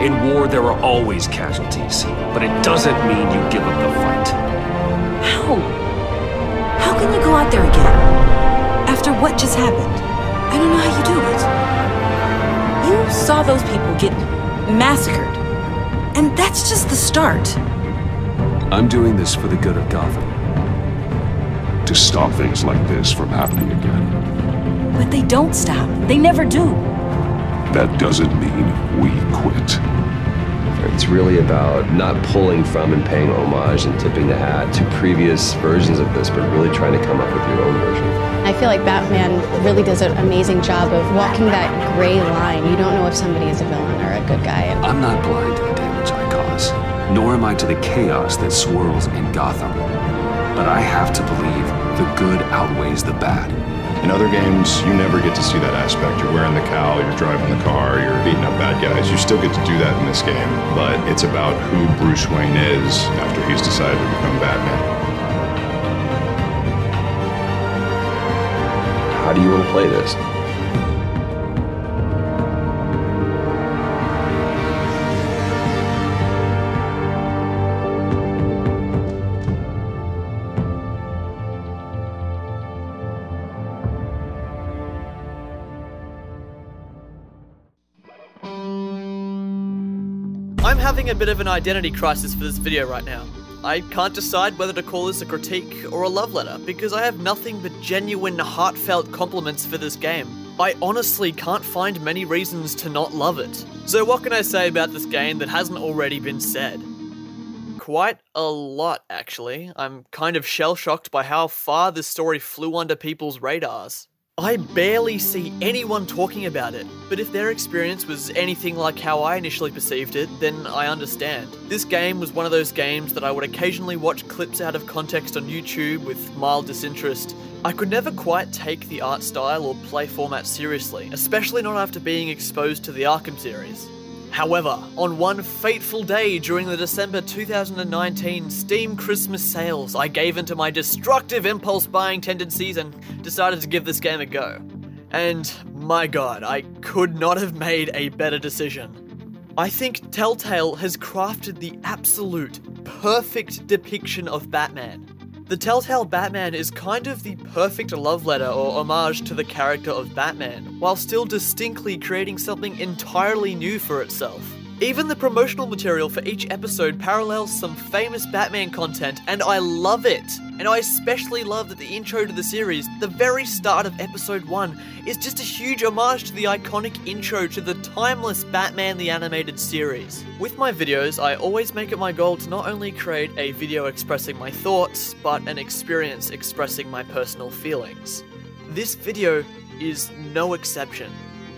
In war, there are always casualties, but it doesn't mean you give up the fight. How? How can you go out there again? After what just happened? I don't know how you do it. You saw those people get massacred, and that's just the start. I'm doing this for the good of Gotham. To stop things like this from happening again. But they don't stop. They never do. That doesn't mean we quit. It's really about not pulling from and paying homage and tipping the hat to previous versions of this, but really trying to come up with your own version. I feel like Batman really does an amazing job of walking that gray line. You don't know if somebody is a villain or a good guy. I'm not blind to the damage I cause, nor am I to the chaos that swirls in Gotham. But I have to believe the good outweighs the bad. In other games, you never get to see that aspect. You're wearing the cowl, you're driving the car, you're beating up bad guys. You still get to do that in this game, but it's about who Bruce Wayne is after he's decided to become Batman. How do you want to play this? I'm having a bit of an identity crisis for this video right now. I can't decide whether to call this a critique or a love letter, because I have nothing but genuine, heartfelt compliments for this game. I honestly can't find many reasons to not love it. So what can I say about this game that hasn't already been said? Quite a lot, actually. I'm kind of shell-shocked by how far this story flew under people's radars. I barely see anyone talking about it, but if their experience was anything like how I initially perceived it, then I understand. This game was one of those games that I would occasionally watch clips out of context on YouTube with mild disinterest. I could never quite take the art style or play format seriously, especially not after being exposed to the Arkham series. However, on one fateful day during the December 2019 Steam Christmas sales, I gave into my destructive impulse buying tendencies and decided to give this game a go. And my god, I could not have made a better decision. I think Telltale has crafted the absolute perfect depiction of Batman. The Telltale Batman is kind of the perfect love letter or homage to the character of Batman, while still distinctly creating something entirely new for itself. Even the promotional material for each episode parallels some famous Batman content, and I love it! And I especially love that the intro to the series, the very start of episode 1, is just a huge homage to the iconic intro to the timeless Batman the Animated Series. With my videos, I always make it my goal to not only create a video expressing my thoughts, but an experience expressing my personal feelings. This video is no exception.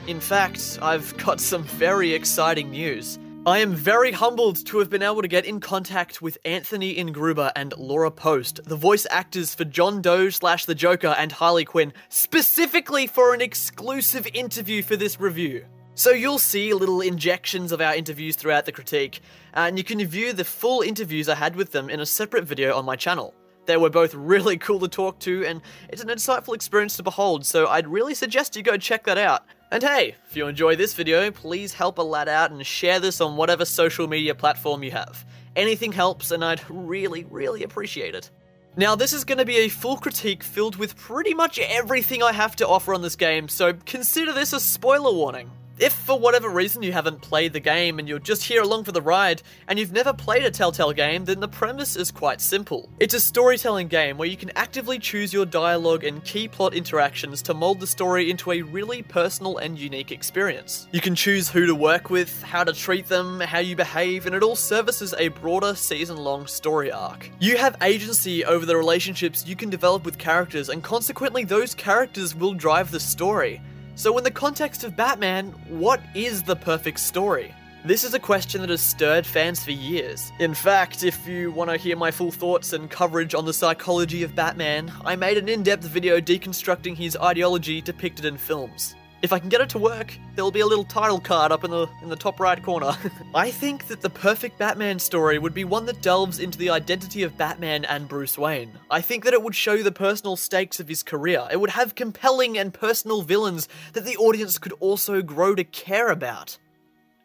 In fact, I've got some very exciting news. I am very humbled to have been able to get in contact with Anthony Ingruber and Laura Post, the voice actors for John Doe / the Joker and Harley Quinn, specifically for an exclusive interview for this review. So you'll see little injections of our interviews throughout the critique, and you can view the full interviews I had with them in a separate video on my channel. They were both really cool to talk to, and it's an insightful experience to behold, so I'd really suggest you go check that out. And hey, if you enjoy this video, please help a lad out and share this on whatever social media platform you have. Anything helps, and I'd really appreciate it. Now, this is going to be a full critique filled with pretty much everything I have to offer on this game, so consider this a spoiler warning. If for whatever reason you haven't played the game and you're just here along for the ride, and you've never played a Telltale game, then the premise is quite simple. It's a storytelling game where you can actively choose your dialogue and key plot interactions to mold the story into a really personal and unique experience. You can choose who to work with, how to treat them, how you behave, and it all services a broader season-long story arc. You have agency over the relationships you can develop with characters, and consequently those characters will drive the story. So in the context of Batman, what is the perfect story? This is a question that has stirred fans for years. In fact, if you want to hear my full thoughts and coverage on the psychology of Batman, I made an in-depth video deconstructing his ideology depicted in films. If I can get it to work, there'll be a little title card up in the top right corner. I think that the perfect Batman story would be one that delves into the identity of Batman and Bruce Wayne. I think that it would show the personal stakes of his career. It would have compelling and personal villains that the audience could also grow to care about.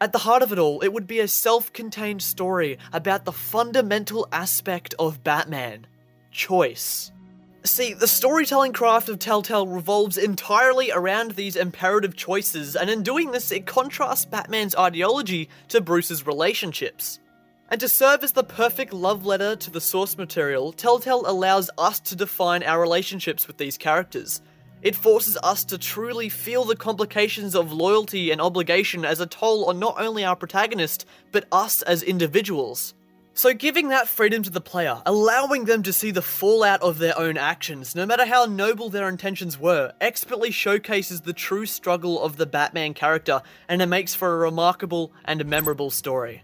At the heart of it all, it would be a self-contained story about the fundamental aspect of Batman: choice. See, the storytelling craft of Telltale revolves entirely around these imperative choices, and in doing this, it contrasts Batman's ideology to Bruce's relationships. And to serve as the perfect love letter to the source material, Telltale allows us to define our relationships with these characters. It forces us to truly feel the complications of loyalty and obligation as a toll on not only our protagonist, but us as individuals. So giving that freedom to the player, allowing them to see the fallout of their own actions, no matter how noble their intentions were, expertly showcases the true struggle of the Batman character, and it makes for a remarkable and memorable story.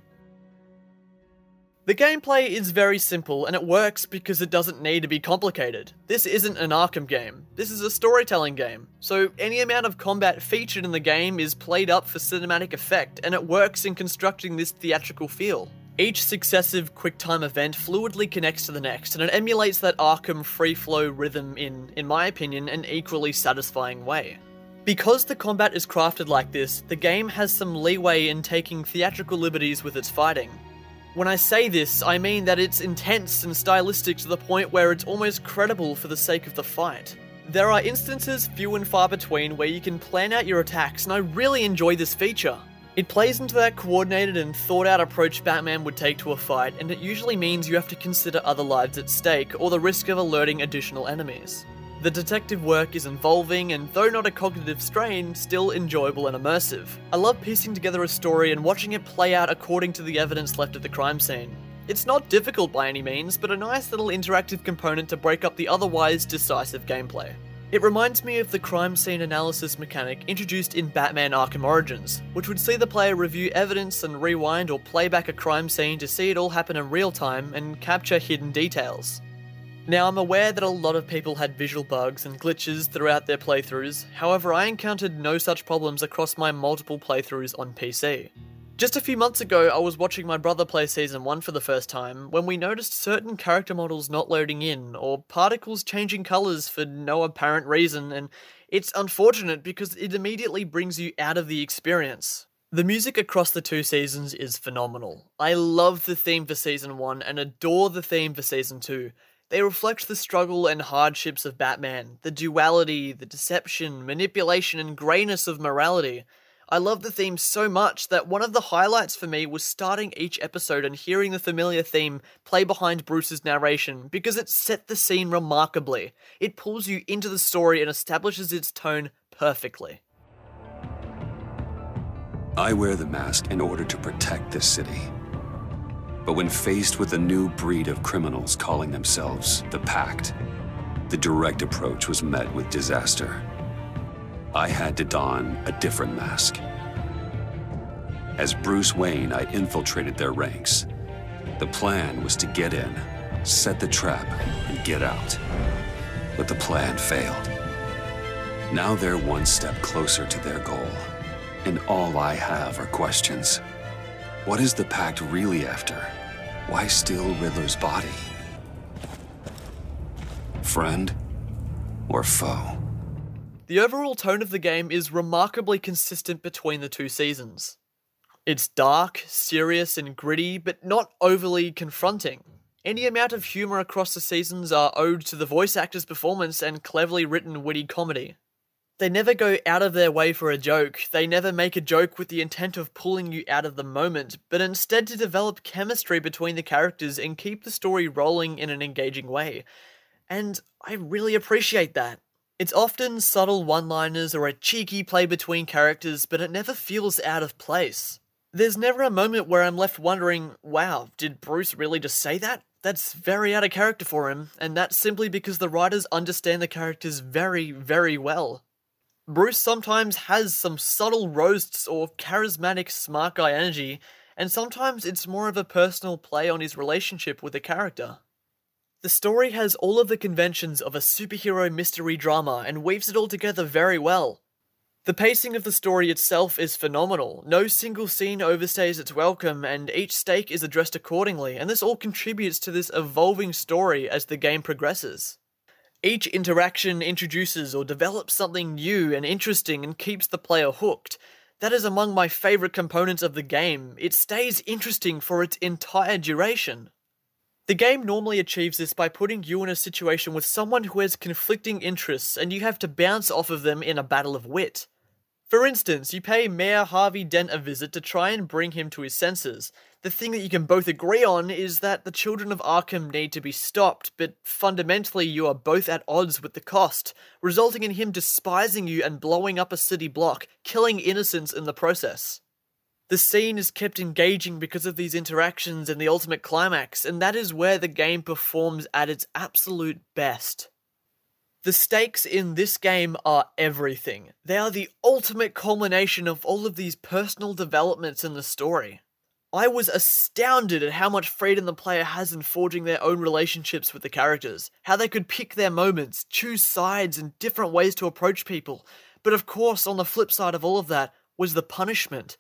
The gameplay is very simple, and it works because it doesn't need to be complicated. This isn't an Arkham game, this is a storytelling game, so any amount of combat featured in the game is played up for cinematic effect, and it works in constructing this theatrical feel. Each successive quick-time event fluidly connects to the next, and it emulates that Arkham free-flow rhythm in my opinion, an equally satisfying way. Because the combat is crafted like this, the game has some leeway in taking theatrical liberties with its fighting. When I say this, I mean that it's intense and stylistic to the point where it's almost credible for the sake of the fight. There are instances few and far between where you can plan out your attacks, and I really enjoy this feature. It plays into that coordinated and thought-out approach Batman would take to a fight, and it usually means you have to consider other lives at stake or the risk of alerting additional enemies. The detective work is involving and, though not a cognitive strain, still enjoyable and immersive. I love piecing together a story and watching it play out according to the evidence left at the crime scene. It's not difficult by any means, but a nice little interactive component to break up the otherwise decisive gameplay. It reminds me of the crime scene analysis mechanic introduced in Batman: Arkham Origins, which would see the player review evidence and rewind or play back a crime scene to see it all happen in real time and capture hidden details. Now, I'm aware that a lot of people had visual bugs and glitches throughout their playthroughs, however I encountered no such problems across my multiple playthroughs on PC. Just a few months ago, I was watching my brother play Season 1 for the first time, when we noticed certain character models not loading in, or particles changing colours for no apparent reason, and it's unfortunate because it immediately brings you out of the experience. The music across the two seasons is phenomenal. I love the theme for Season 1 and adore the theme for Season 2. They reflect the struggle and hardships of Batman, the duality, the deception, manipulation and greyness of morality. I love the theme so much that one of the highlights for me was starting each episode and hearing the familiar theme play behind Bruce's narration, because it set the scene remarkably. It pulls you into the story and establishes its tone perfectly. I wear the mask in order to protect this city. But when faced with a new breed of criminals calling themselves the Pact, the direct approach was met with disaster. I had to don a different mask. As Bruce Wayne, I infiltrated their ranks. The plan was to get in, set the trap, and get out. But the plan failed. Now they're one step closer to their goal, and all I have are questions. What is the Pact really after? Why steal Riddler's body? Friend or foe? The overall tone of the game is remarkably consistent between the two seasons. It's dark, serious and gritty, but not overly confronting. Any amount of humour across the seasons are owed to the voice actor's performance and cleverly written witty comedy. They never go out of their way for a joke, they never make a joke with the intent of pulling you out of the moment, but instead to develop chemistry between the characters and keep the story rolling in an engaging way. And I really appreciate that. It's often subtle one-liners or a cheeky play between characters, but it never feels out of place. There's never a moment where I'm left wondering, wow, did Bruce really just say that? That's very out of character for him, and that's simply because the writers understand the characters very, very well. Bruce sometimes has some subtle roasts or charismatic smart guy energy, and sometimes it's more of a personal play on his relationship with the character. The story has all of the conventions of a superhero mystery drama and weaves it all together very well. The pacing of the story itself is phenomenal, no single scene overstays its welcome and each stake is addressed accordingly, and this all contributes to this evolving story as the game progresses. Each interaction introduces or develops something new and interesting and keeps the player hooked. That is among my favorite components of the game. It stays interesting for its entire duration. The game normally achieves this by putting you in a situation with someone who has conflicting interests and you have to bounce off of them in a battle of wit. For instance, you pay Mayor Harvey Dent a visit to try and bring him to his senses. The thing that you can both agree on is that the children of Arkham need to be stopped, but fundamentally you are both at odds with the cost, resulting in him despising you and blowing up a city block, killing innocents in the process. The scene is kept engaging because of these interactions and the ultimate climax, and that is where the game performs at its absolute best. The stakes in this game are everything. They are the ultimate culmination of all of these personal developments in the story. I was astounded at how much freedom the player has in forging their own relationships with the characters, how they could pick their moments, choose sides and different ways to approach people. But of course, on the flip side of all of that was the punishment.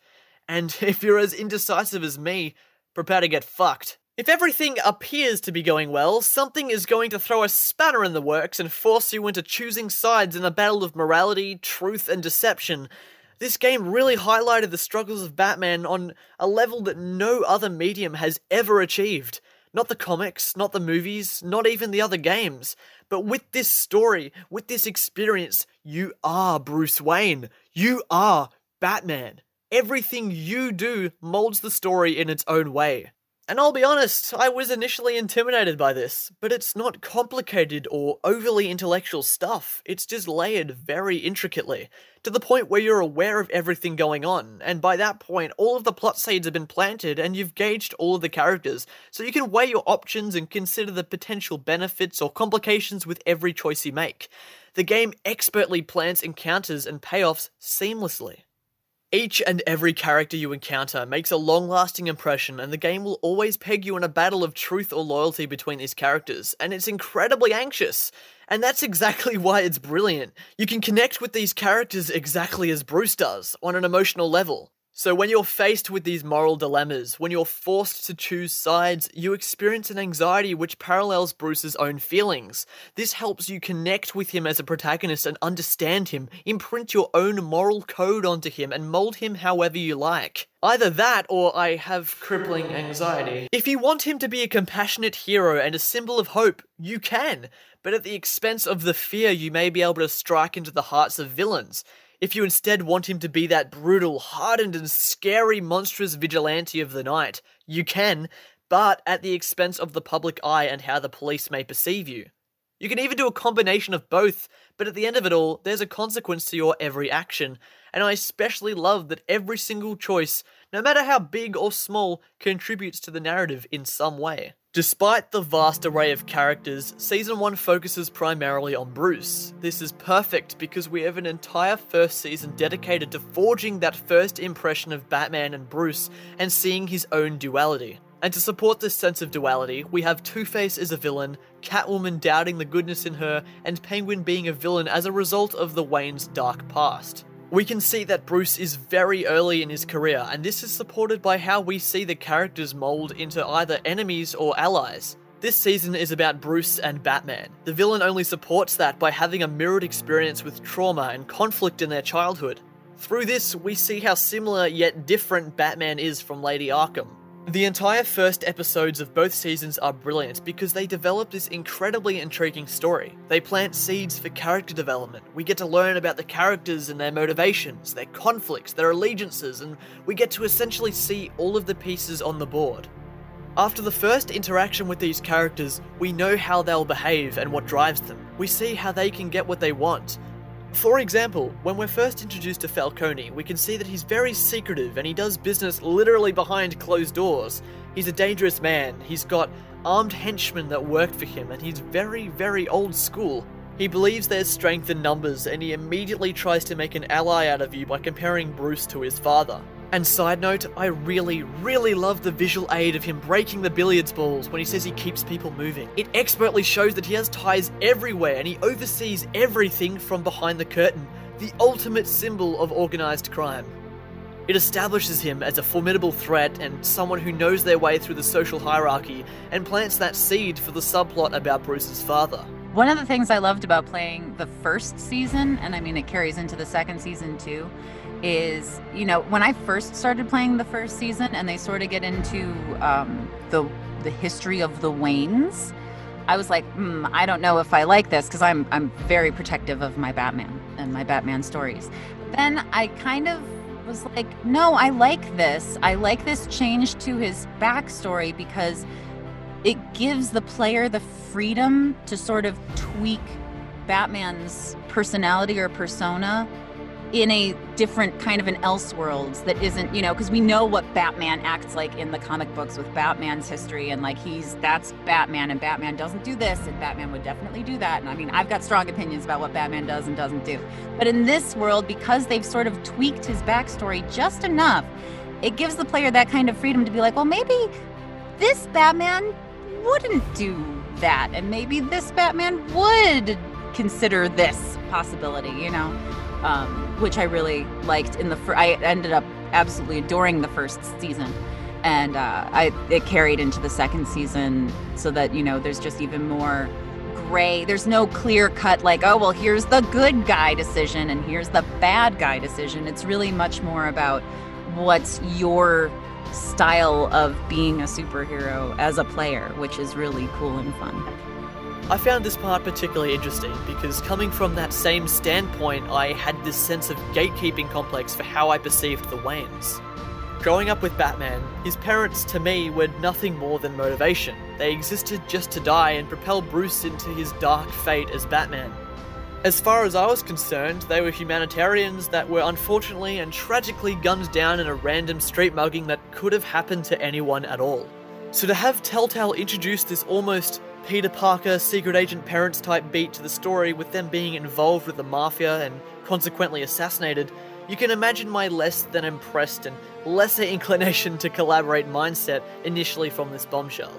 And if you're as indecisive as me, prepare to get fucked. If everything appears to be going well, something is going to throw a spanner in the works and force you into choosing sides in a battle of morality, truth, and deception. This game really highlighted the struggles of Batman on a level that no other medium has ever achieved. Not the comics, not the movies, not even the other games. But with this story, with this experience, you are Bruce Wayne. You are Batman. Everything you do molds the story in its own way. And I'll be honest, I was initially intimidated by this, but it's not complicated or overly intellectual stuff. It's just layered very intricately, to the point where you're aware of everything going on, and by that point, all of the plot seeds have been planted and you've gauged all of the characters, so you can weigh your options and consider the potential benefits or complications with every choice you make. The game expertly plans encounters and payoffs seamlessly. Each and every character you encounter makes a long-lasting impression, and the game will always peg you in a battle of truth or loyalty between these characters, and it's incredibly anxious. And that's exactly why it's brilliant. You can connect with these characters exactly as Bruce does, on an emotional level. So when you're faced with these moral dilemmas, when you're forced to choose sides, you experience an anxiety which parallels Bruce's own feelings. This helps you connect with him as a protagonist and understand him, imprint your own moral code onto him and mold him however you like. Either that, or I have crippling anxiety. If you want him to be a compassionate hero and a symbol of hope, you can, but at the expense of the fear you may be able to strike into the hearts of villains. If you instead want him to be that brutal, hardened and scary, monstrous vigilante of the night, you can, but at the expense of the public eye and how the police may perceive you. You can even do a combination of both, but at the end of it all, there's a consequence to your every action, and I especially love that every single choice, no matter how big or small, contributes to the narrative in some way. Despite the vast array of characters, Season 1 focuses primarily on Bruce. This is perfect because we have an entire first season dedicated to forging that first impression of Batman and Bruce and seeing his own duality. And to support this sense of duality, we have Two-Face as a villain, Catwoman doubting the goodness in her, and Penguin being a villain as a result of the Wayne's dark past. We can see that Bruce is very early in his career, and this is supported by how we see the characters mold into either enemies or allies. This season is about Bruce and Batman. The villain only supports that by having a mirrored experience with trauma and conflict in their childhood. Through this, we see how similar yet different Batman is from Lady Arkham. The entire first episodes of both seasons are brilliant because they develop this incredibly intriguing story. They plant seeds for character development. We get to learn about the characters and their motivations, their conflicts, their allegiances, and we get to essentially see all of the pieces on the board. After the first interaction with these characters, we know how they'll behave and what drives them. We see how they can get what they want. For example, when we're first introduced to Falcone, we can see that he's very secretive and he does business literally behind closed doors. He's a dangerous man, he's got armed henchmen that work for him, and he's very, very old school. He believes there's strength in numbers, and he immediately tries to make an ally out of you by comparing Bruce to his father. And side note, I really, really love the visual aid of him breaking the billiards balls when he says he keeps people moving. It expertly shows that he has ties everywhere and he oversees everything from behind the curtain, the ultimate symbol of organised crime. It establishes him as a formidable threat and someone who knows their way through the social hierarchy, and plants that seed for the subplot about Bruce's father. One of the things I loved about playing the first season, and I mean it carries into the second season too, is, you know, when I first started playing the first season and they sort of get into the history of the Waynes, I was like, I don't know if I like this, because I'm very protective of my Batman and my Batman stories. But then I kind of was like, no, I like this. I like this change to his backstory because it gives the player the freedom to sort of tweak Batman's personality or persona in a different kind of an Elseworlds that isn't, you know, because we know what Batman acts like in the comic books with Batman's history, and like that's Batman, and Batman doesn't do this, and Batman would definitely do that. And I mean, I've got strong opinions about what Batman does and doesn't do. But in this world, because they've sort of tweaked his backstory just enough, it gives the player that kind of freedom to be like, well, maybe this Batman wouldn't do that, and maybe this Batman would consider this possibility, you know? Which I really liked in the first. I ended up absolutely adoring the first season, and it carried into the second season, so that, you know, there's just even more gray. There's no clear cut like, oh well, here's the good guy decision and here's the bad guy decision. It's really much more about what's your style of being a superhero as a player, which is really cool and fun. I found this part particularly interesting because, coming from that same standpoint, I had this sense of gatekeeping complex for how I perceived the Waynes. Growing up with Batman, his parents to me were nothing more than motivation. They existed just to die and propel Bruce into his dark fate as Batman. As far as I was concerned, they were humanitarians that were unfortunately and tragically gunned down in a random street mugging that could have happened to anyone at all. So to have Telltale introduce this almost Peter Parker, secret agent parents type beat to the story, with them being involved with the Mafia and consequently assassinated, you can imagine my less than impressed and lesser inclination to collaborate mindset initially from this bombshell.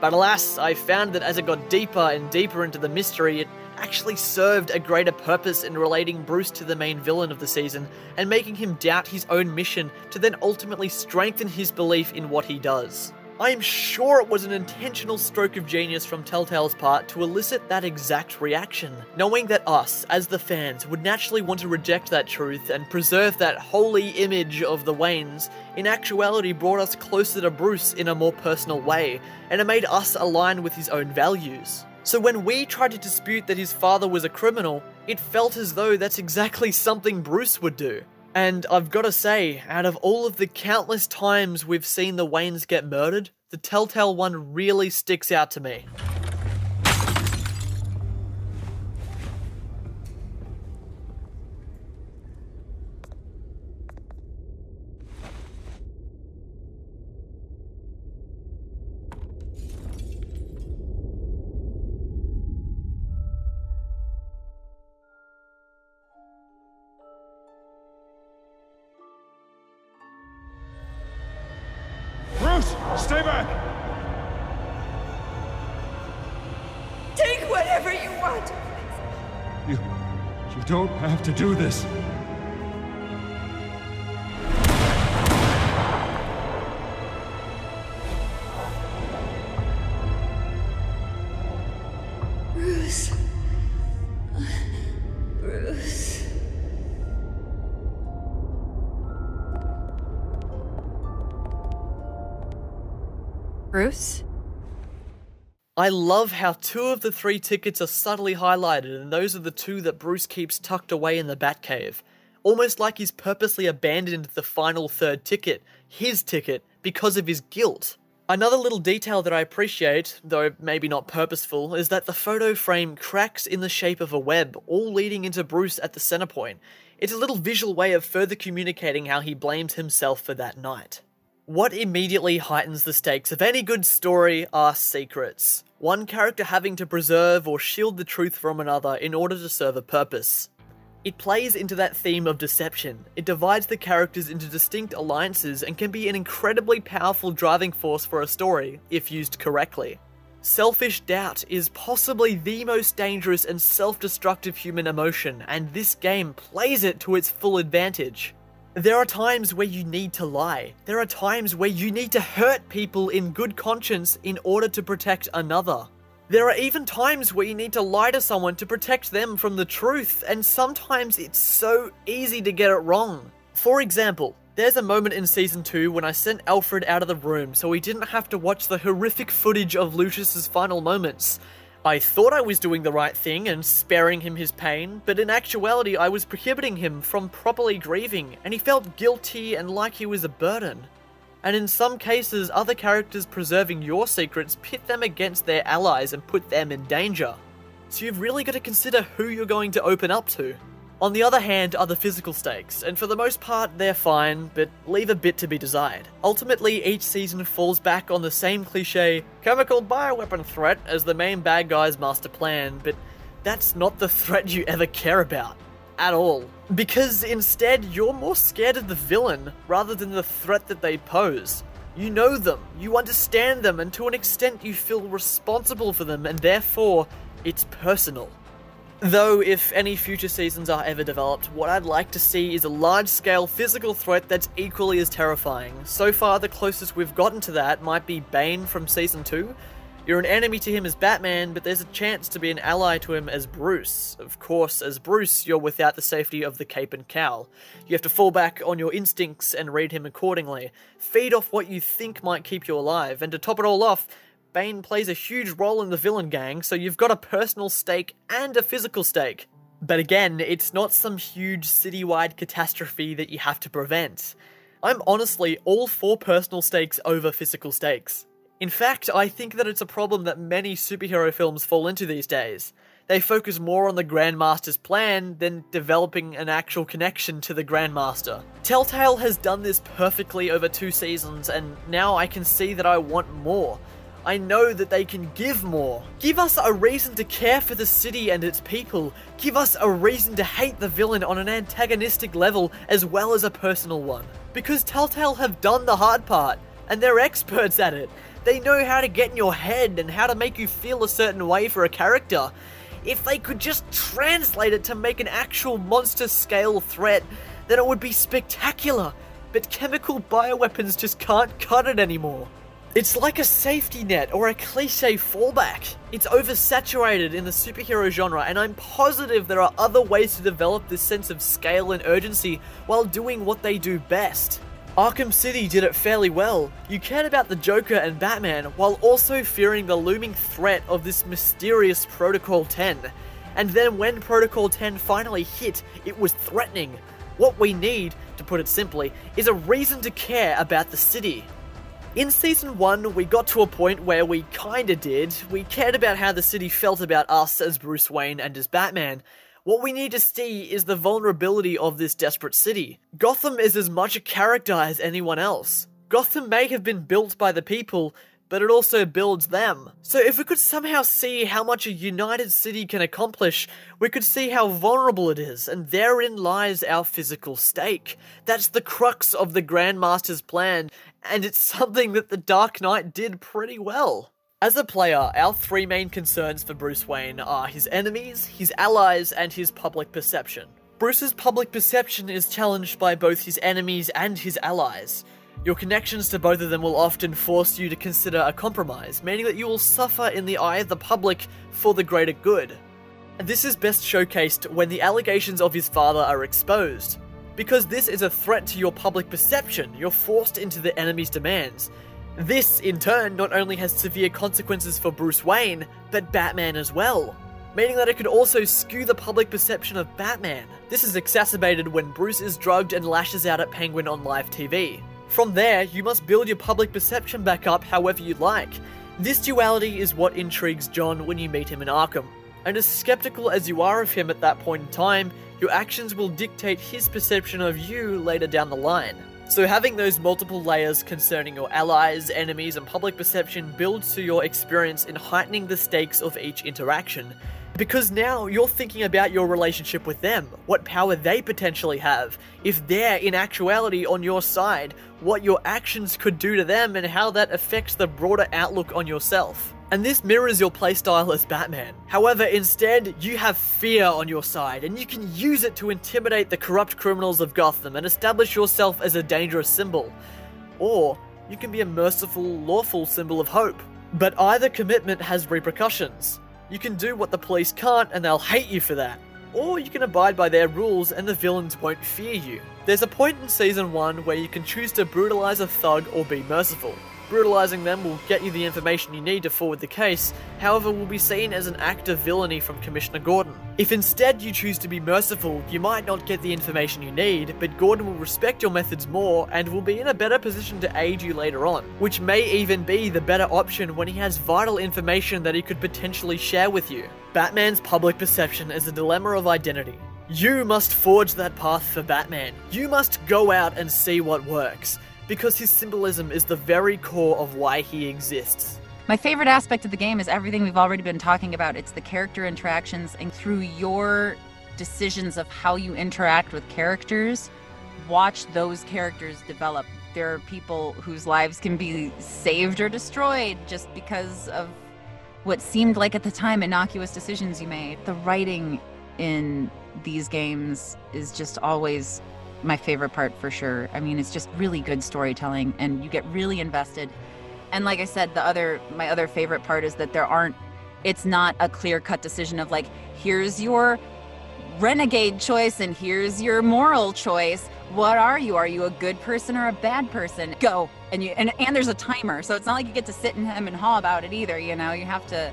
But alas, I found that as it got deeper and deeper into the mystery, it actually served a greater purpose in relating Bruce to the main villain of the season and making him doubt his own mission to then ultimately strengthen his belief in what he does. I am sure it was an intentional stroke of genius from Telltale's part to elicit that exact reaction, knowing that us, as the fans, would naturally want to reject that truth and preserve that holy image of the Waynes. In actuality, brought us closer to Bruce in a more personal way, and it made us align with his own values. So when we tried to dispute that his father was a criminal, it felt as though that's exactly something Bruce would do. And I've got to say, out of all of the countless times we've seen the Waynes get murdered, the Telltale one really sticks out to me. Stay back! Take whatever you want! You don't have to do this! Bruce? I love how two of the three tickets are subtly highlighted, and those are the two that Bruce keeps tucked away in the Batcave. Almost like he's purposely abandoned the final third ticket, his ticket, because of his guilt. Another little detail that I appreciate, though maybe not purposeful, is that the photo frame cracks in the shape of a web, all leading into Bruce at the center point. It's a little visual way of further communicating how he blames himself for that night. What immediately heightens the stakes of any good story are secrets. One character having to preserve or shield the truth from another in order to serve a purpose. It plays into that theme of deception. It divides the characters into distinct alliances and can be an incredibly powerful driving force for a story, if used correctly. Selfish doubt is possibly the most dangerous and self-destructive human emotion, and this game plays it to its full advantage. There are times where you need to lie. There are times where you need to hurt people in good conscience in order to protect another. There are even times where you need to lie to someone to protect them from the truth, and sometimes it's so easy to get it wrong. For example, there's a moment in Season 2 when I sent Alfred out of the room so he didn't have to watch the horrific footage of Lucius's final moments. I thought I was doing the right thing and sparing him his pain, but in actuality I was prohibiting him from properly grieving, and he felt guilty and like he was a burden. And in some cases, other characters preserving your secrets pit them against their allies and put them in danger. So you've really got to consider who you're going to open up to. On the other hand are the physical stakes, and for the most part they're fine, but leave a bit to be desired. Ultimately, each season falls back on the same cliché chemical bioweapon threat as the main bad guy's master plan, but that's not the threat you ever care about. At all. Because instead, you're more scared of the villain rather than the threat that they pose. You know them, you understand them, and to an extent you feel responsible for them, and therefore, it's personal. Though, if any future seasons are ever developed, what I'd like to see is a large-scale physical threat that's equally as terrifying. So far, the closest we've gotten to that might be Bane from Season 2. You're an enemy to him as Batman, but there's a chance to be an ally to him as Bruce. Of course, as Bruce, you're without the safety of the cape and cowl. You have to fall back on your instincts and read him accordingly. Feed off what you think might keep you alive, and to top it all off, Bane plays a huge role in the villain gang, so you've got a personal stake and a physical stake. But again, it's not some huge citywide catastrophe that you have to prevent. I'm honestly all for personal stakes over physical stakes. In fact, I think that it's a problem that many superhero films fall into these days. They focus more on the Grandmaster's plan than developing an actual connection to the Grandmaster. Telltale has done this perfectly over 2 seasons, and now I can see that I want more. I know that they can give more. Give us a reason to care for the city and its people. Give us a reason to hate the villain on an antagonistic level as well as a personal one. Because Telltale have done the hard part, and they're experts at it. They know how to get in your head and how to make you feel a certain way for a character. If they could just translate it to make an actual monster-scale threat, then it would be spectacular. But chemical bioweapons just can't cut it anymore. It's like a safety net or a cliché fallback. It's oversaturated in the superhero genre, and I'm positive there are other ways to develop this sense of scale and urgency while doing what they do best. Arkham City did it fairly well. You cared about the Joker and Batman while also fearing the looming threat of this mysterious Protocol 10. And then when Protocol 10 finally hit, it was threatening. What we need, to put it simply, is a reason to care about the city. In Season 1, we got to a point where we kinda did. We cared about how the city felt about us as Bruce Wayne and as Batman. What we need to see is the vulnerability of this desperate city. Gotham is as much a character as anyone else. Gotham may have been built by the people, but it also builds them. So if we could somehow see how much a united city can accomplish, we could see how vulnerable it is, and therein lies our physical stake. That's the crux of the Grandmaster's plan, and it's something that the Dark Knight did pretty well. As a player, our 3 main concerns for Bruce Wayne are his enemies, his allies, and his public perception. Bruce's public perception is challenged by both his enemies and his allies. Your connections to both of them will often force you to consider a compromise, meaning that you will suffer in the eye of the public for the greater good. And this is best showcased when the allegations of his father are exposed. Because this is a threat to your public perception, you're forced into the enemy's demands. This, in turn, not only has severe consequences for Bruce Wayne, but Batman as well, meaning that it could also skew the public perception of Batman. This is exacerbated when Bruce is drugged and lashes out at Penguin on live TV. From there, you must build your public perception back up however you like. This duality is what intrigues John when you meet him in Arkham, and as skeptical as you are of him at that point in time, your actions will dictate his perception of you later down the line. So having those multiple layers concerning your allies, enemies, and public perception builds to your experience in heightening the stakes of each interaction. Because now you're thinking about your relationship with them, what power they potentially have, if they're in actuality on your side, what your actions could do to them, and how that affects the broader outlook on yourself. And this mirrors your playstyle as Batman. However, instead, you have fear on your side, and you can use it to intimidate the corrupt criminals of Gotham and establish yourself as a dangerous symbol. Or, you can be a merciful, lawful symbol of hope. But either commitment has repercussions. You can do what the police can't, and they'll hate you for that. or you can abide by their rules and the villains won't fear you. There's a point in Season 1 where you can choose to brutalize a thug or be merciful. Brutalizing them will get you the information you need to forward the case, however will be seen as an act of villainy from Commissioner Gordon. If instead you choose to be merciful, you might not get the information you need, but Gordon will respect your methods more and will be in a better position to aid you later on, which may even be the better option when he has vital information that he could potentially share with you. Batman's public perception is a dilemma of identity. You must forge that path for Batman. You must go out and see what works, because his symbolism is the very core of why he exists. My favorite aspect of the game is everything we've already been talking about. It's the character interactions, and through your decisions of how you interact with characters, watch those characters develop. There are people whose lives can be saved or destroyed just because of what seemed like at the time innocuous decisions you made. The writing in these games is just always my favorite part, for sure. I mean, it's just really good storytelling and you get really invested. And like I said, my other favorite part is that it's not a clear-cut decision of like, here's your renegade choice and here's your moral choice. What are you? Are you a good person or a bad person? Go. And there's a timer, so it's not like you get to sit and hem and haw about it either, you know? You have to,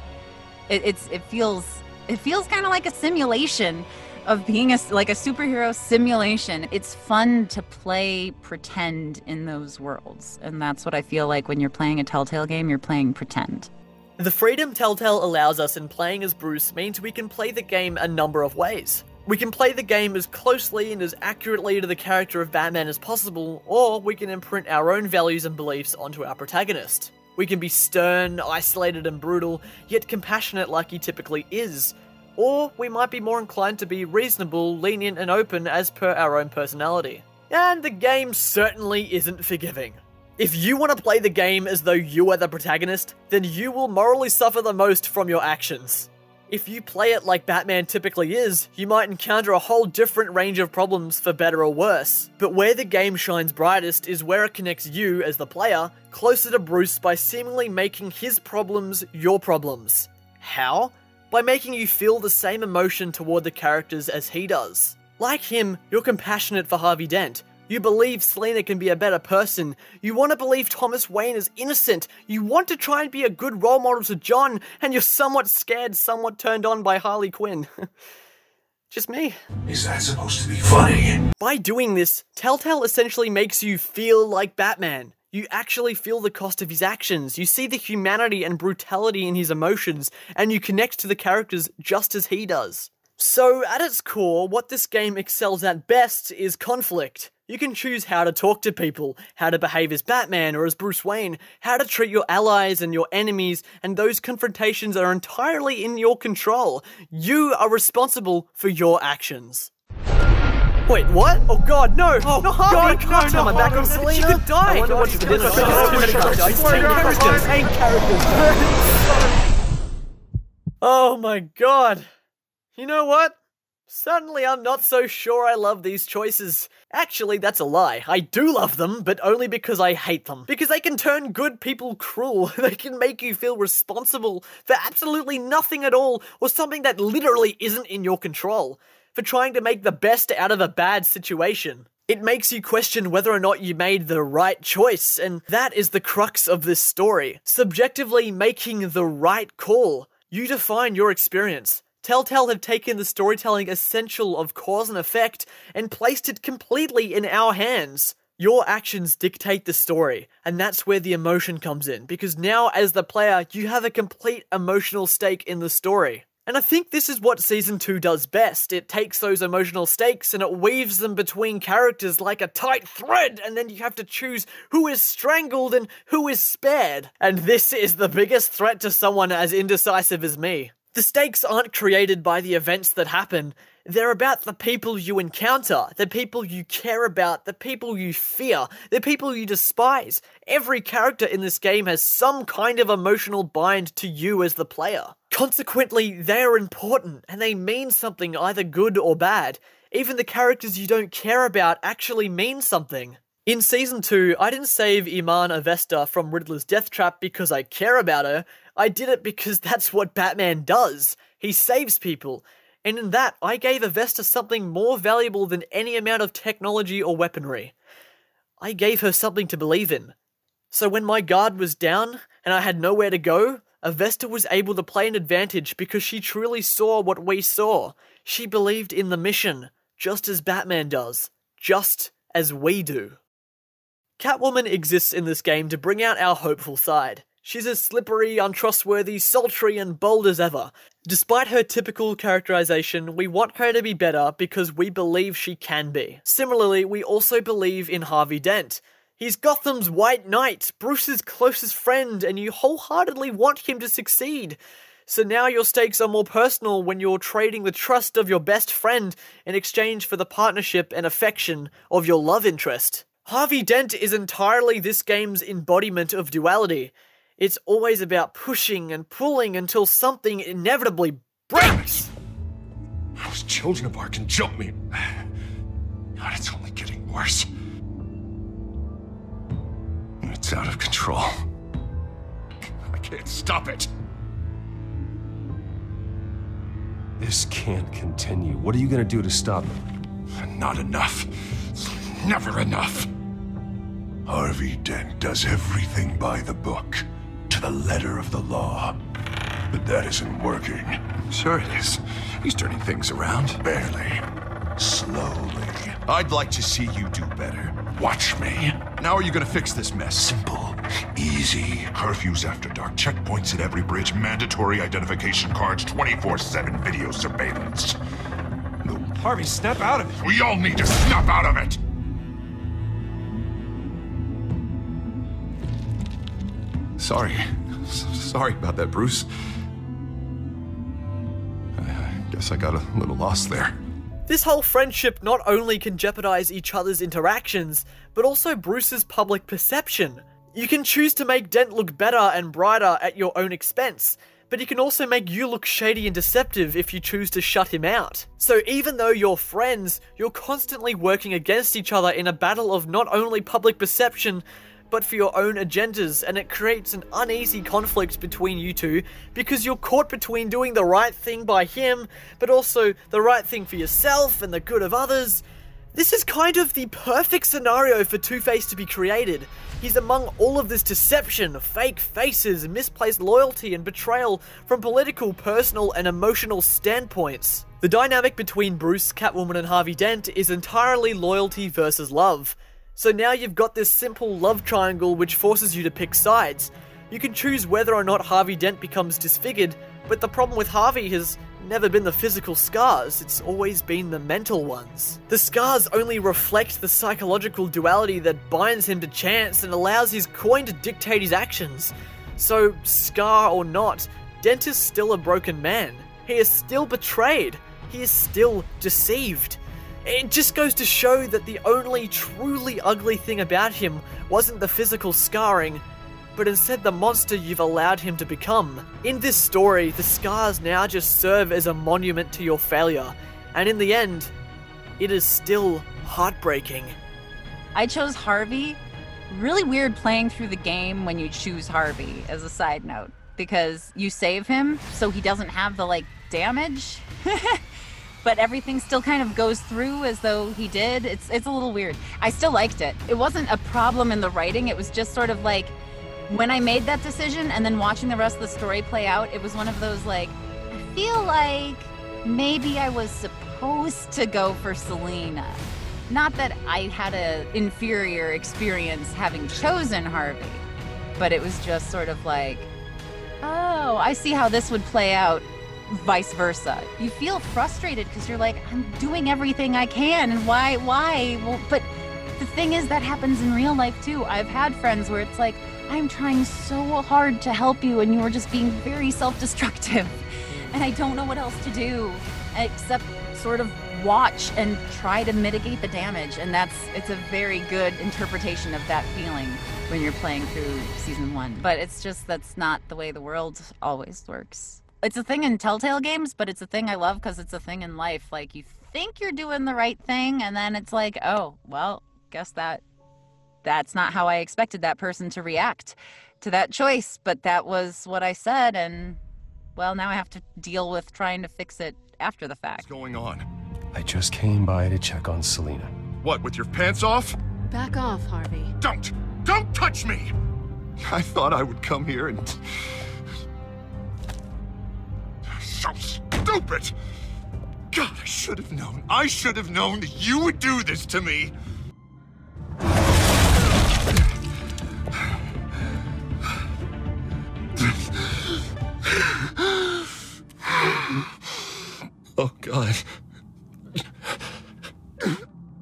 it feels kind of like a simulation of being like a superhero simulation. It's fun to play pretend in those worlds, and that's what I feel like when you're playing a Telltale game, you're playing pretend. The freedom Telltale allows us in playing as Bruce means we can play the game a number of ways. We can play the game as closely and as accurately to the character of Batman as possible, or we can imprint our own values and beliefs onto our protagonist. We can be stern, isolated and brutal, yet compassionate like he typically is. Or we might be more inclined to be reasonable, lenient and open as per our own personality. And the game certainly isn't forgiving. If you want to play the game as though you are the protagonist, then you will morally suffer the most from your actions. If you play it like Batman typically is, you might encounter a whole different range of problems for better or worse. But where the game shines brightest is where it connects you, as the player, closer to Bruce by seemingly making his problems your problems. How? By making you feel the same emotion toward the characters as he does. Like him, you're compassionate for Harvey Dent. You believe Selina can be a better person. You want to believe Thomas Wayne is innocent. You want to try and be a good role model to John, and you're somewhat scared, somewhat turned on by Harley Quinn. Just me. Is that supposed to be funny? By doing this, Telltale essentially makes you feel like Batman. You actually feel the cost of his actions, you see the humanity and brutality in his emotions, and you connect to the characters just as he does. So, at its core, what this game excels at best is conflict. You can choose how to talk to people, how to behave as Batman or as Bruce Wayne, how to treat your allies and your enemies, and those confrontations are entirely in your control. You are responsible for your actions. Wait, what? Oh god, no! Oh no, Harvey, God, I can't turn my back on Selina! She could die! I wonder what she did. Same characters! Oh my god! You know what? Suddenly I'm not so sure I love these choices. Actually, that's a lie. I do love them, but only because I hate them. Because they can turn good people cruel. They can make you feel responsible for absolutely nothing at all, or something that literally isn't in your control. For trying to make the best out of a bad situation. It makes you question whether or not you made the right choice, and that is the crux of this story. Subjectively making the right call. You define your experience. Telltale have taken the storytelling essential of cause and effect and placed it completely in our hands. Your actions dictate the story, and that's where the emotion comes in, because now as the player, you have a complete emotional stake in the story. And I think this is what Season 2 does best. It takes those emotional stakes and it weaves them between characters like a tight thread, and then you have to choose who is strangled and who is spared. And this is the biggest threat to someone as indecisive as me. The stakes aren't created by the events that happen. They're about the people you encounter, the people you care about, the people you fear, the people you despise. Every character in this game has some kind of emotional bind to you as the player. Consequently, they are important, and they mean something, either good or bad. Even the characters you don't care about actually mean something. In Season 2, I didn't save Iman Avesta from Riddler's death trap because I care about her. I did it because that's what Batman does. He saves people. and in that I gave Avesta something more valuable than any amount of technology or weaponry. I gave her something to believe in. So when my guard was down, and I had nowhere to go, Avesta was able to play an advantage because she truly saw what we saw. She believed in the mission, just as Batman does, just as we do. Catwoman exists in this game to bring out our hopeful side. She's as slippery, untrustworthy, sultry, and bold as ever. Despite her typical characterization, we want her to be better because we believe she can be. Similarly, we also believe in Harvey Dent. He's Gotham's White Knight, Bruce's closest friend, and you wholeheartedly want him to succeed. So now your stakes are more personal when you're trading the trust of your best friend in exchange for the partnership and affection of your love interest. Harvey Dent is entirely this game's embodiment of duality. It's always about pushing and pulling until something inevitably breaks! Those children of Arkham jumped me. God, it's only getting worse. It's out of control. I can't stop it. This can't continue. What are you gonna do to stop it? Not enough. Never enough. Harvey Dent does everything by the book, to the letter of the law. But that isn't working. Sure it is. He's turning things around. Barely. Slowly. I'd like to see you do better. Watch me. Now are you gonna fix this mess? Simple. Easy. Curfews after dark, checkpoints at every bridge, mandatory identification cards, 24/7 video surveillance. No. Harvey, snap out of it. We all need to snap out of it! Sorry about that, Bruce. I guess I got a little lost there. This whole friendship not only can jeopardize each other's interactions, but also Bruce's public perception. You can choose to make Dent look better and brighter at your own expense, but he can also make you look shady and deceptive if you choose to shut him out. So even though you're friends, you're constantly working against each other in a battle of not only public perception, but for your own agendas, and it creates an uneasy conflict between you two because you're caught between doing the right thing by him, but also the right thing for yourself and the good of others. This is kind of the perfect scenario for Two-Face to be created. He's among all of this deception, fake faces, misplaced loyalty, and betrayal from political, personal, and emotional standpoints. The dynamic between Bruce, Catwoman, and Harvey Dent is entirely loyalty versus love. So now you've got this simple love triangle which forces you to pick sides. You can choose whether or not Harvey Dent becomes disfigured, but the problem with Harvey has never been the physical scars, it's always been the mental ones. The scars only reflect the psychological duality that binds him to chance and allows his coin to dictate his actions. So, scar or not, Dent is still a broken man. He is still betrayed. He is still deceived. It just goes to show that the only truly ugly thing about him wasn't the physical scarring, but instead the monster you've allowed him to become. In this story, the scars now just serve as a monument to your failure, and in the end, it is still heartbreaking. I chose Harvey. Really weird playing through the game when you choose Harvey, as a side note, because you save him so he doesn't have the, damage. But everything still kind of goes through as though he did. It's a little weird. I still liked it. It wasn't a problem in the writing. It was just sort of when I made that decision and then watching the rest of the story play out, it was one of those I feel like maybe I was supposed to go for Selina. Not that I had an inferior experience having chosen Harvey, but it was just sort of oh, I see how this would play out. Vice versa. You feel frustrated because you're I'm doing everything I can, and why? Well, but the thing is that happens in real life too. I've had friends where it's I'm trying so hard to help you and you are just being very self-destructive and I don't know what else to do except sort of watch and try to mitigate the damage, and it's a very good interpretation of that feeling when you're playing through season one. But it's just, that's not the way the world always works. It's a thing in Telltale games, but it's a thing I love because it's a thing in life. You think you're doing the right thing, and then it's oh, well, guess that's not how I expected that person to react to that choice, but that was what I said, and, well, now I have to deal with trying to fix it after the fact. What's going on? I just came by to check on Selina. What, with your pants off? Back off, Harvey. Don't touch me! I thought I would come here and... So stupid! God, I should have known. I should have known that you would do this to me. Oh, God.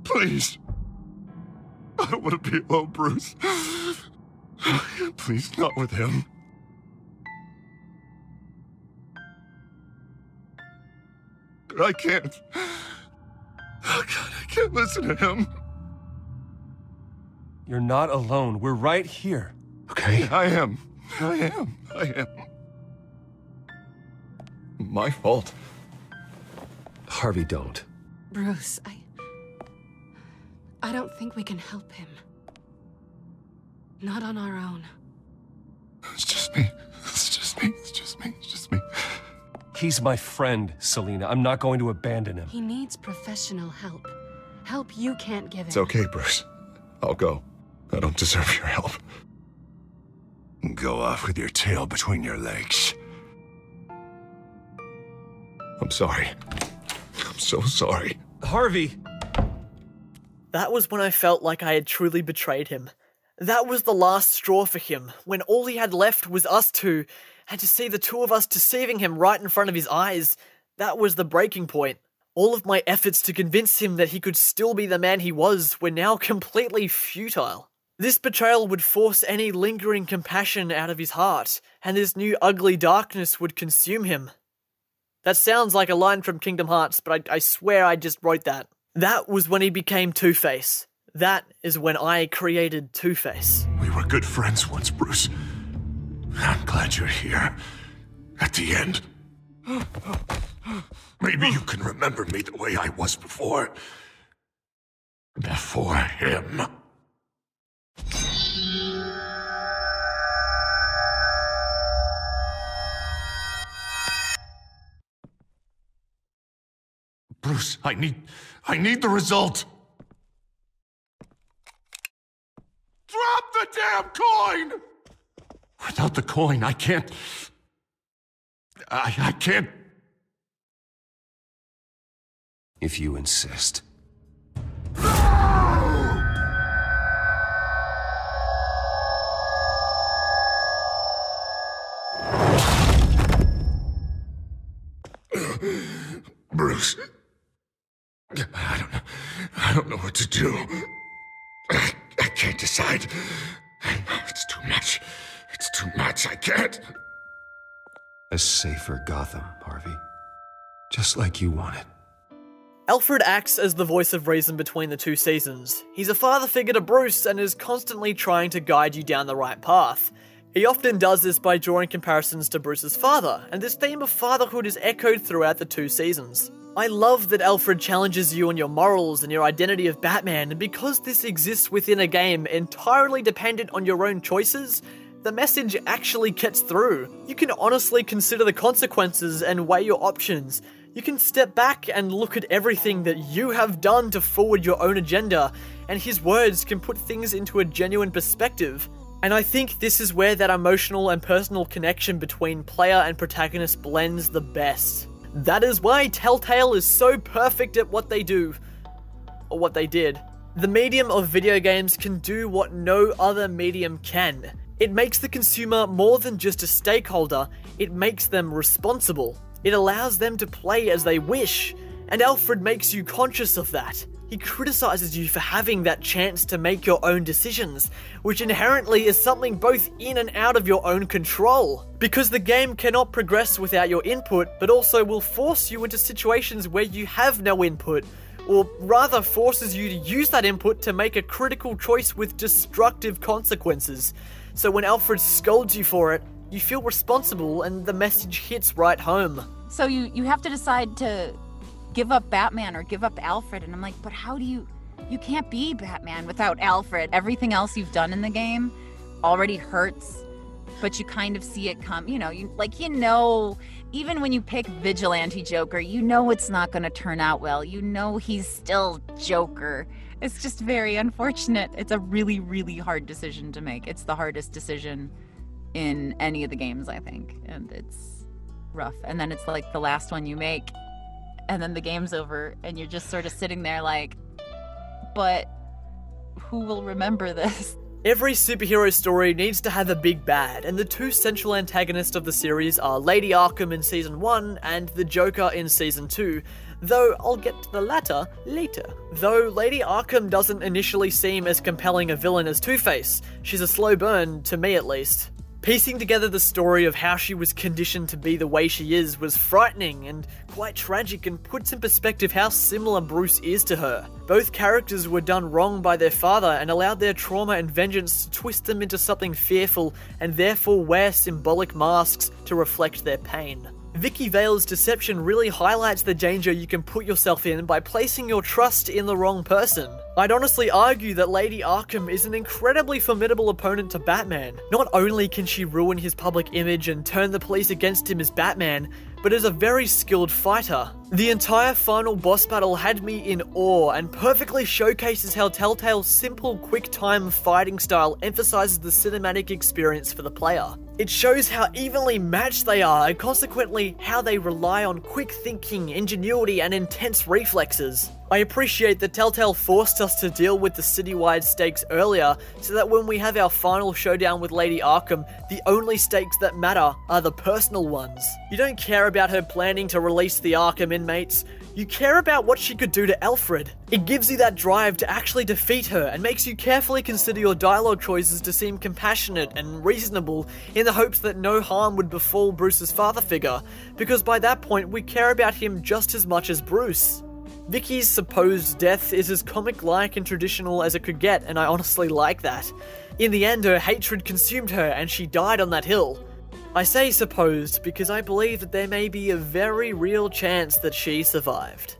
Please. I don't want to be alone, Bruce. Please, not with him. I can't. Oh, God, I can't listen to him. You're not alone. We're right here. Okay? I am. My fault. Harvey, don't. Bruce, I don't think we can help him. Not on our own. It's just me. He's my friend, Selina. I'm not going to abandon him. He needs professional help. Help you can't give him. It's okay, Bruce. I'll go. I don't deserve your help. Go off with your tail between your legs. I'm sorry. I'm so sorry. Harvey! That was when I felt like I had truly betrayed him. That was the last straw for him, when all he had left was us two, and to see the two of us deceiving him right in front of his eyes, that was the breaking point. All of my efforts to convince him that he could still be the man he was were now completely futile. This betrayal would force any lingering compassion out of his heart, and this new ugly darkness would consume him. That sounds like a line from Kingdom Hearts, but I swear I just wrote that. That was when he became Two-Face. That is when I created Two-Face. We were good friends once, Bruce. I'm glad you're here. At the end. Maybe you can remember me the way I was before. Before him. Bruce, I need the result. Drop the damn coin! Without the coin, I can't... I can't... If you insist. No! Bruce... I don't know what to do. I can't decide. It's too much. I can't. A safer Gotham, Harvey. Just like you wanted. Alfred acts as the voice of reason between the two seasons. He's a father figure to Bruce and is constantly trying to guide you down the right path. He often does this by drawing comparisons to Bruce's father, and this theme of fatherhood is echoed throughout the two seasons. I love that Alfred challenges you on your morals and your identity of Batman, and because this exists within a game entirely dependent on your own choices, the message actually gets through. You can honestly consider the consequences and weigh your options. You can step back and look at everything that you have done to forward your own agenda, and his words can put things into a genuine perspective. And I think this is where that emotional and personal connection between player and protagonist blends the best. That is why Telltale is so perfect at what they do. Or what they did. The medium of video games can do what no other medium can. It makes the consumer more than just a stakeholder, it makes them responsible. It allows them to play as they wish, and Alfred makes you conscious of that. He criticizes you for having that chance to make your own decisions, which inherently is something both in and out of your own control. Because the game cannot progress without your input, but also will force you into situations where you have no input, or rather forces you to use that input to make a critical choice with destructive consequences. So when Alfred scolds you for it, you feel responsible and the message hits right home. So you have to decide to... give up Batman or give up Alfred, and I'm like, but how do you can't be Batman without Alfred. Everything else you've done in the game already hurts. but you kind of see it come, even when you pick Vigilante Joker, it's not going to turn out well. He's still Joker. It's just very unfortunate. It's a really, really hard decision to make. It's the hardest decision in any of the games, I think. And it's rough. And then it's like the last one you make, and then the game's over, and you're just sort of sitting there like, but who will remember this? Every superhero story needs to have a big bad, and the two central antagonists of the series are Lady Arkham in Season 1 and the Joker in Season 2, though I'll get to the latter later. Though Lady Arkham doesn't initially seem as compelling a villain as Two-Face, she's a slow burn, to me at least. Piecing together the story of how she was conditioned to be the way she is was frightening and quite tragic, and puts in perspective how similar Bruce is to her. Both characters were done wrong by their father and allowed their trauma and vengeance to twist them into something fearful, and therefore wear symbolic masks to reflect their pain. Vicky Vale's deception really highlights the danger you can put yourself in by placing your trust in the wrong person. I'd honestly argue that Lady Arkham is an incredibly formidable opponent to Batman. Not only can she ruin his public image and turn the police against him as Batman, but as a very skilled fighter. The entire final boss battle had me in awe, and perfectly showcases how Telltale's simple, quick-time fighting style emphasizes the cinematic experience for the player. It shows how evenly matched they are, and consequently how they rely on quick thinking, ingenuity, and intense reflexes. I appreciate that Telltale forced us to deal with the city-wide stakes earlier, so that when we have our final showdown with Lady Arkham, the only stakes that matter are the personal ones. You don't care about her planning to release the Arkham inmates, you care about what she could do to Alfred. It gives you that drive to actually defeat her, and makes you carefully consider your dialogue choices to seem compassionate and reasonable, in the hopes that no harm would befall Bruce's father figure, because by that point we care about him just as much as Bruce. Vicky's supposed death is as comic-like and traditional as it could get, and I honestly like that. In the end, her hatred consumed her, and she died on that hill. I say supposed because I believe that there may be a very real chance that she survived.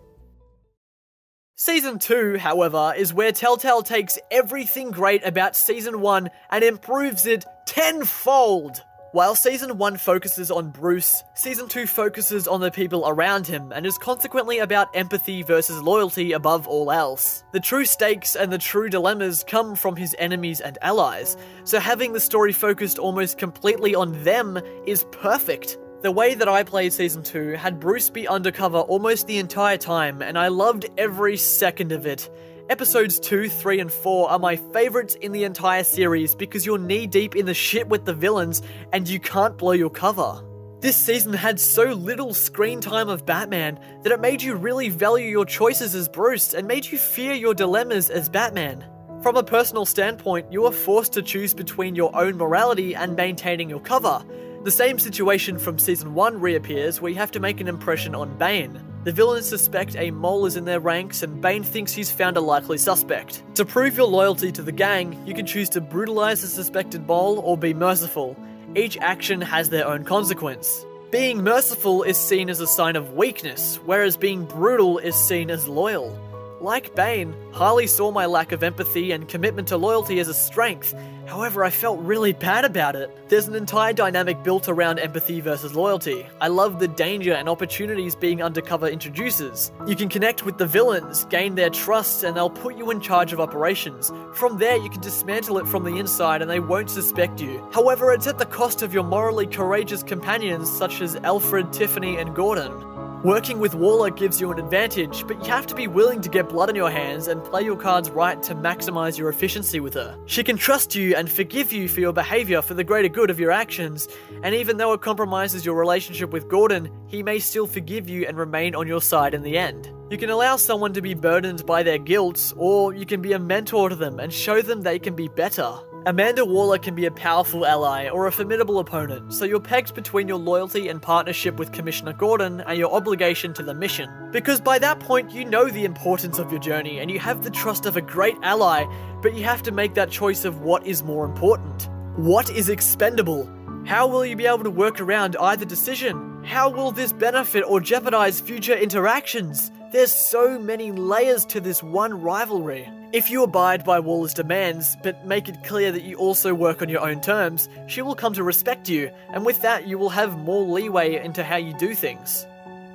Season 2, however, is where Telltale takes everything great about Season 1 and improves it tenfold! While Season 1 focuses on Bruce, Season 2 focuses on the people around him, and is consequently about empathy versus loyalty above all else. The true stakes and the true dilemmas come from his enemies and allies, so having the story focused almost completely on them is perfect. The way that I played Season 2 had Bruce be undercover almost the entire time, and I loved every second of it. Episodes 2, 3, and 4 are my favourites in the entire series because you're knee-deep in the shit with the villains and you can't blow your cover. This season had so little screen time of Batman that it made you really value your choices as Bruce, and made you fear your dilemmas as Batman. From a personal standpoint, you are forced to choose between your own morality and maintaining your cover. The same situation from Season 1 reappears, where you have to make an impression on Bane. The villains suspect a mole is in their ranks, and Bane thinks he's found a likely suspect. To prove your loyalty to the gang, you can choose to brutalize the suspected mole or be merciful. Each action has their own consequence. Being merciful is seen as a sign of weakness, whereas being brutal is seen as loyal. Like Bane, Harley saw my lack of empathy and commitment to loyalty as a strength, however I felt really bad about it. There's an entire dynamic built around empathy versus loyalty. I love the danger and opportunities being undercover introduces. You can connect with the villains, gain their trust, and they'll put you in charge of operations. From there you can dismantle it from the inside and they won't suspect you. However, it's at the cost of your morally courageous companions such as Alfred, Tiffany, and Gordon. Working with Waller gives you an advantage, but you have to be willing to get blood on your hands and play your cards right to maximize your efficiency with her. She can trust you and forgive you for your behavior for the greater good of your actions, and even though it compromises your relationship with Gordon, he may still forgive you and remain on your side in the end. You can allow someone to be burdened by their guilt, or you can be a mentor to them and show them they can be better. Amanda Waller can be a powerful ally or a formidable opponent, so you're pegged between your loyalty and partnership with Commissioner Gordon and your obligation to the mission. Because by that point you know the importance of your journey and you have the trust of a great ally, but you have to make that choice of what is more important. What is expendable? How will you be able to work around either decision? How will this benefit or jeopardize future interactions? There's so many layers to this one rivalry. If you abide by Waller's demands, but make it clear that you also work on your own terms, she will come to respect you, and with that you will have more leeway into how you do things.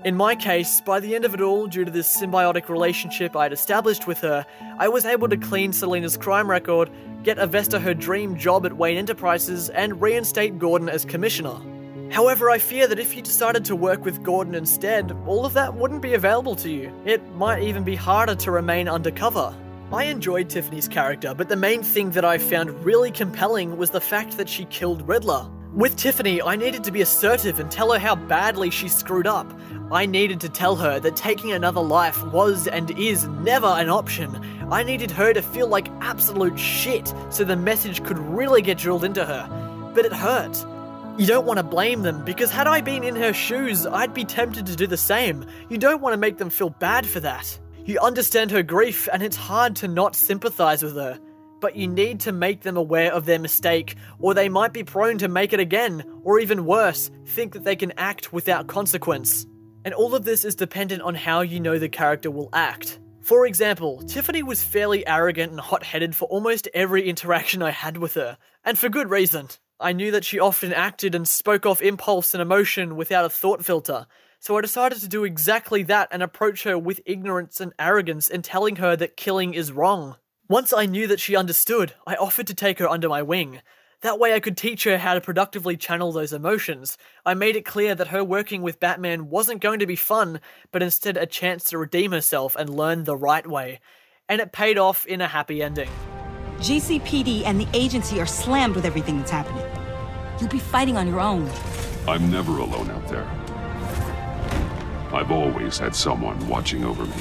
In my case, by the end of it all, due to this symbiotic relationship I had established with her, I was able to clean Selina's crime record, get Avesta her dream job at Wayne Enterprises, and reinstate Gordon as commissioner. However, I fear that if you decided to work with Gordon instead, all of that wouldn't be available to you. It might even be harder to remain undercover. I enjoyed Tiffany's character, but the main thing that I found really compelling was the fact that she killed Riddler. With Tiffany, I needed to be assertive and tell her how badly she screwed up. I needed to tell her that taking another life was and is never an option. I needed her to feel like absolute shit so the message could really get drilled into her. But it hurt. You don't want to blame them, because had I been in her shoes, I'd be tempted to do the same. You don't want to make them feel bad for that. You understand her grief, and it's hard to not sympathize with her. But you need to make them aware of their mistake, or they might be prone to make it again, or even worse, think that they can act without consequence. And all of this is dependent on how you know the character will act. For example, Tiffany was fairly arrogant and hot-headed for almost every interaction I had with her, and for good reason. I knew that she often acted and spoke off impulse and emotion without a thought filter, so I decided to do exactly that and approach her with ignorance and arrogance in telling her that killing is wrong. Once I knew that she understood, I offered to take her under my wing. That way I could teach her how to productively channel those emotions. I made it clear that her working with Batman wasn't going to be fun, but instead a chance to redeem herself and learn the right way. And it paid off in a happy ending. GCPD and the agency are slammed with everything that's happening. You'll be fighting on your own. I'm never alone out there. I've always had someone watching over me.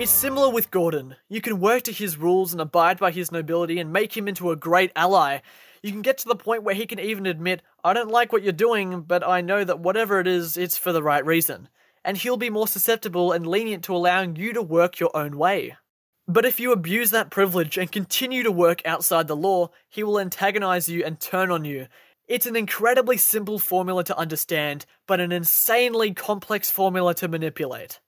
It's similar with Gordon. You can work to his rules and abide by his nobility and make him into a great ally. You can get to the point where he can even admit, I don't like what you're doing, but I know that whatever it is, it's for the right reason. And he'll be more susceptible and lenient to allowing you to work your own way. But if you abuse that privilege and continue to work outside the law, he will antagonize you and turn on you. It's an incredibly simple formula to understand, but an insanely complex formula to manipulate.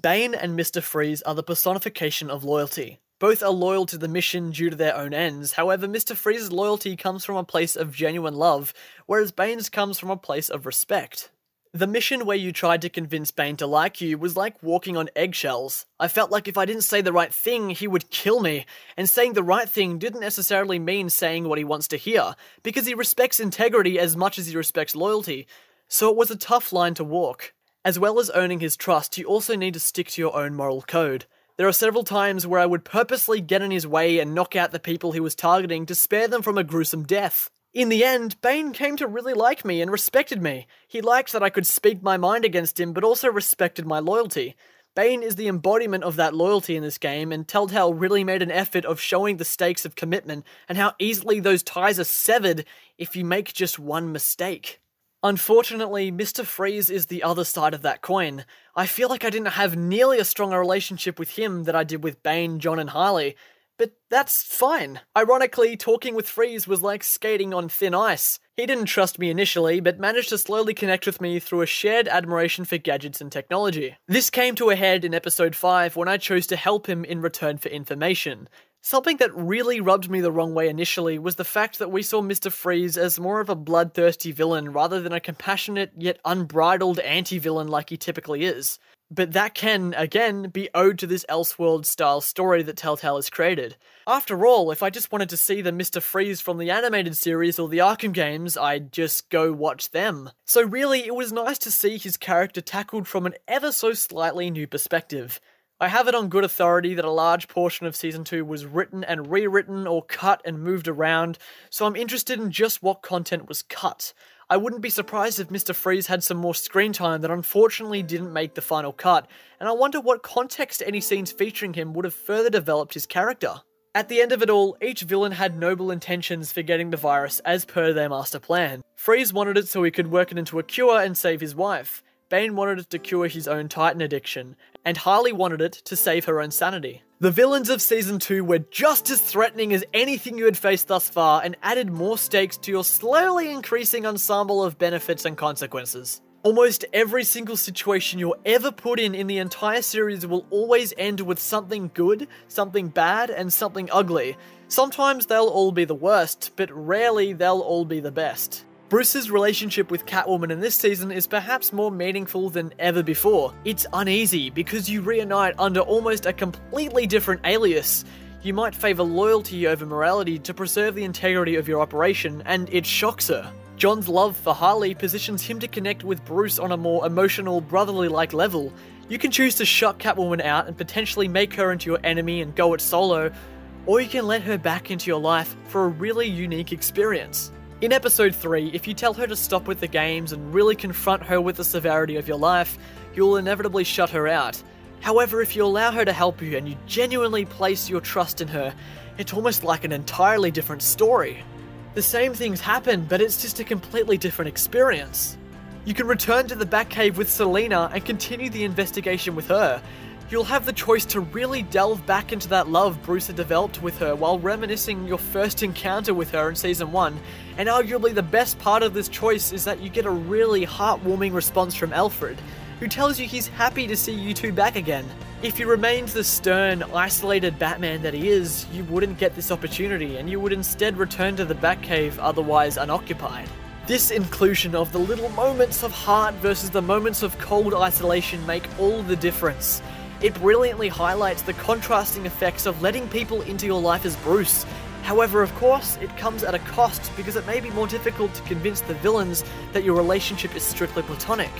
Bane and Mr. Freeze are the personification of loyalty. Both are loyal to the mission due to their own ends, however Mr. Freeze's loyalty comes from a place of genuine love, whereas Bane's comes from a place of respect. The mission where you tried to convince Bane to like you was like walking on eggshells. I felt like if I didn't say the right thing, he would kill me, and saying the right thing didn't necessarily mean saying what he wants to hear, because he respects integrity as much as he respects loyalty, so it was a tough line to walk. As well as earning his trust, you also need to stick to your own moral code. There are several times where I would purposely get in his way and knock out the people he was targeting to spare them from a gruesome death. In the end, Bane came to really like me and respected me. He liked that I could speak my mind against him, but also respected my loyalty. Bane is the embodiment of that loyalty in this game, and Telltale really made an effort of showing the stakes of commitment and how easily those ties are severed if you make just one mistake. Unfortunately, Mr. Freeze is the other side of that coin. I feel like I didn't have nearly as strong a relationship with him that I did with Bane, John, and Harley, but that's fine. Ironically, talking with Freeze was like skating on thin ice. He didn't trust me initially, but managed to slowly connect with me through a shared admiration for gadgets and technology. This came to a head in episode 5 when I chose to help him in return for information. Something that really rubbed me the wrong way initially was the fact that we saw Mr. Freeze as more of a bloodthirsty villain rather than a compassionate yet unbridled anti-villain like he typically is. But that can, again, be owed to this Elseworld-style story that Telltale has created. After all, if I just wanted to see the Mr. Freeze from the animated series or the Arkham games, I'd just go watch them. So really, it was nice to see his character tackled from an ever so slightly new perspective. I have it on good authority that a large portion of Season 2 was written and rewritten or cut and moved around, so I'm interested in just what content was cut. I wouldn't be surprised if Mr. Freeze had some more screen time that unfortunately didn't make the final cut, and I wonder what context any scenes featuring him would have further developed his character. At the end of it all, each villain had noble intentions for getting the virus as per their master plan. Freeze wanted it so he could work it into a cure and save his wife. Bane wanted it to cure his own Titan addiction, and Harley wanted it to save her own sanity. The villains of Season 2 were just as threatening as anything you had faced thus far and added more stakes to your slowly increasing ensemble of benefits and consequences. Almost every single situation you're ever put in the entire series will always end with something good, something bad, and something ugly. Sometimes they'll all be the worst, but rarely they'll all be the best. Bruce's relationship with Catwoman in this season is perhaps more meaningful than ever before. It's uneasy because you reunite under almost a completely different alias. You might favour loyalty over morality to preserve the integrity of your operation, and it shocks her. John's love for Harley positions him to connect with Bruce on a more emotional, brotherly-like level. You can choose to shut Catwoman out and potentially make her into your enemy and go it solo, or you can let her back into your life for a really unique experience. In Episode 3, if you tell her to stop with the games and really confront her with the severity of your life, you'll inevitably shut her out. However, if you allow her to help you and you genuinely place your trust in her, it's almost like an entirely different story. The same things happen, but it's just a completely different experience. You can return to the Batcave with Selina and continue the investigation with her. You'll have the choice to really delve back into that love Bruce had developed with her while reminiscing your first encounter with her in Season 1, and arguably the best part of this choice is that you get a really heartwarming response from Alfred, who tells you he's happy to see you two back again. If he remains the stern, isolated Batman that he is, you wouldn't get this opportunity and you would instead return to the Batcave otherwise unoccupied. This inclusion of the little moments of heart versus the moments of cold isolation make all the difference. It brilliantly highlights the contrasting effects of letting people into your life as Bruce. However, of course, it comes at a cost because it may be more difficult to convince the villains that your relationship is strictly platonic.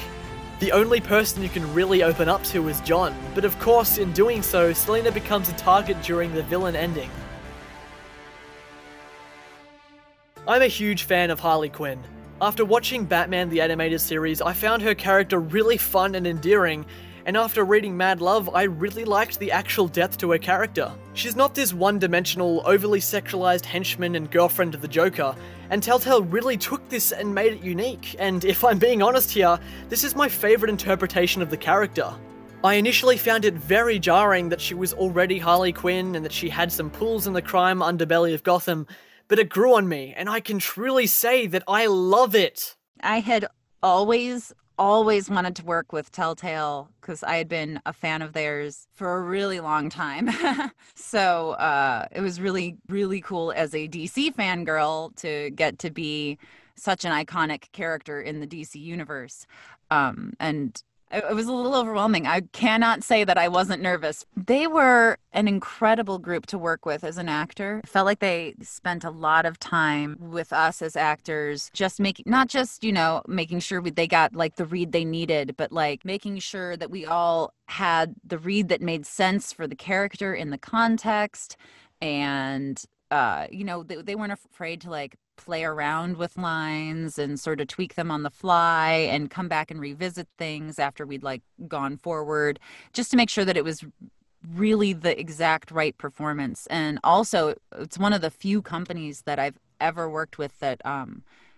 The only person you can really open up to is John, but of course, in doing so, Selina becomes a target during the villain ending. I'm a huge fan of Harley Quinn. After watching Batman The Animated Series, I found her character really fun and endearing, and after reading Mad Love, I really liked the actual depth to her character. She's not this one-dimensional, overly sexualized henchman and girlfriend of the Joker, and Telltale really took this and made it unique, and if I'm being honest here, this is my favourite interpretation of the character. I initially found it very jarring that she was already Harley Quinn and that she had some pulls in the crime underbelly of Gotham, but it grew on me, and I can truly say that I love it. I had always wanted to work with Telltale because I had been a fan of theirs for a really long time. So it was really, really cool as a DC fangirl to get to be such an iconic character in the DC universe. And it was a little overwhelming. I cannot say that I wasn't nervous. They were an incredible group to work with as an actor. I felt like they spent a lot of time with us as actors, just making, not just, you know, making sure they got like the read they needed, but like making sure that we all had the read that made sense for the character in the context. And, you know, they weren't afraid to like play around with lines and sort of tweak them on the fly and come back and revisit things after we'd like gone forward, just to make sure that it was really the exact right performance. And also it's one of the few companies that I've ever worked with that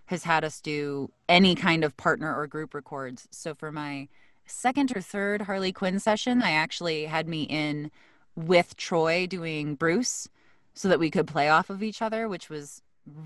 has had us do any kind of partner or group records. So for my second or third Harley Quinn session, I actually had me in with Troy doing Bruce so that we could play off of each other, which was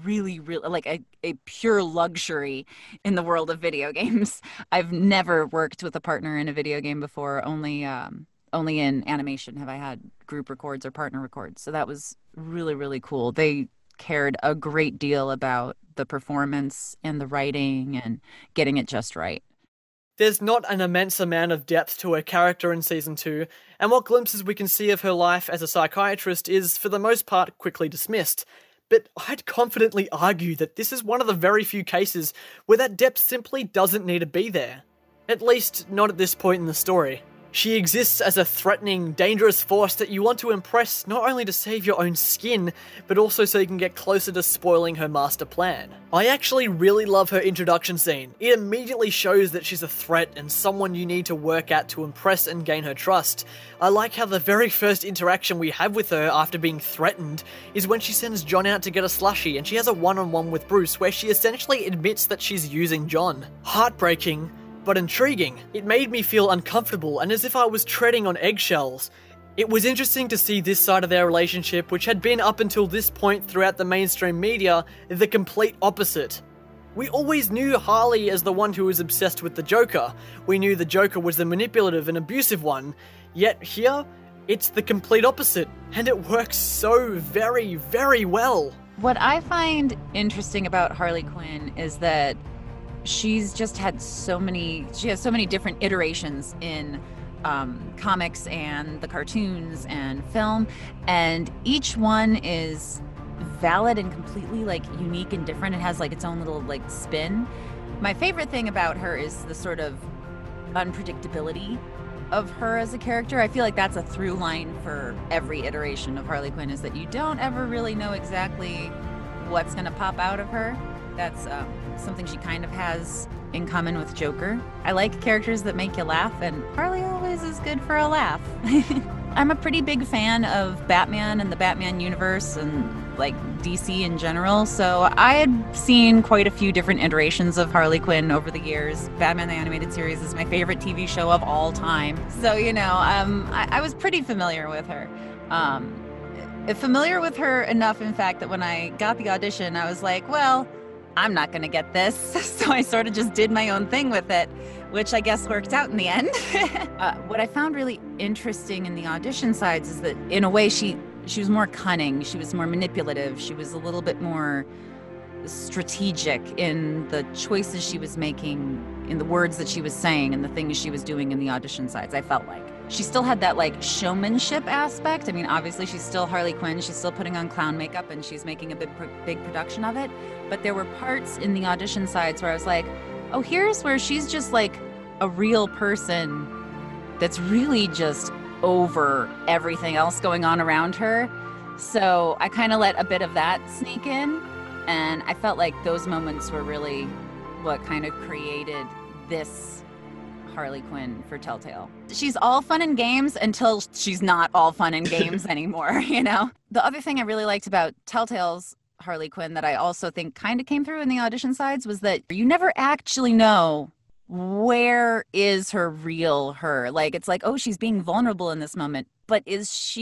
really like a pure luxury in the world of video games. I've never worked with a partner in a video game before. Only in animation have I had group records or partner records. So that was really cool. They cared a great deal about the performance and the writing and getting it just right. There's not an immense amount of depth to her character in Season 2, and what glimpses we can see of her life as a psychiatrist is, for the most part, quickly dismissed. But I'd confidently argue that this is one of the very few cases where that depth simply doesn't need to be there. At least, not at this point in the story. She exists as a threatening, dangerous force that you want to impress not only to save your own skin, but also so you can get closer to spoiling her master plan. I actually really love her introduction scene. It immediately shows that she's a threat and someone you need to work at to impress and gain her trust. I like how the very first interaction we have with her after being threatened is when she sends John out to get a slushie and she has a one-on-one with Bruce where she essentially admits that she's using John. Heartbreaking, but intriguing. It made me feel uncomfortable and as if I was treading on eggshells. It was interesting to see this side of their relationship, which had been up until this point throughout the mainstream media, the complete opposite. We always knew Harley as the one who was obsessed with the Joker. We knew the Joker was the manipulative and abusive one. Yet here, it's the complete opposite, and it works so very, very well. What I find interesting about Harley Quinn is that she's just had so many, she has so many different iterations in comics and the cartoons and film, and each one is valid and completely like unique and different. It has like its own little like spin. My favorite thing about her is the sort of unpredictability of her as a character. I feel like that's a through line for every iteration of Harley Quinn, is that you don't ever really know exactly what's gonna pop out of her. That's something she kind of has in common with Joker. I like characters that make you laugh, and Harley always is good for a laugh. I'm a pretty big fan of Batman and the Batman universe and like DC in general, so I had seen quite a few different iterations of Harley Quinn over the years. Batman the Animated Series is my favorite TV show of all time, so you know, I was pretty familiar with her. Familiar with her enough, in fact, that when I got the audition, I was like, well, I'm not gonna get this, so I sort of just did my own thing with it, which I guess worked out in the end. What I found really interesting in the audition sides is that in a way she was more cunning, she was more manipulative, she was a little bit more strategic in the choices she was making, in the words that she was saying, and the things she was doing in the audition sides, I felt like. She still had that like showmanship aspect. I mean, obviously she's still Harley Quinn, she's still putting on clown makeup and she's making a big production of it. But there were parts in the audition sides where I was like, oh, here's where she's just like a real person that's really just over everything else going on around her. So I kind of let a bit of that sneak in. And I felt like those moments were really what kind of created this Harley Quinn for Telltale. She's all fun and games until she's not all fun and games anymore, you know? The other thing I really liked about Telltale's Harley Quinn that I also think kind of came through in the audition sides was that you never actually know where is her real her. Like, it's like, oh, she's being vulnerable in this moment, but is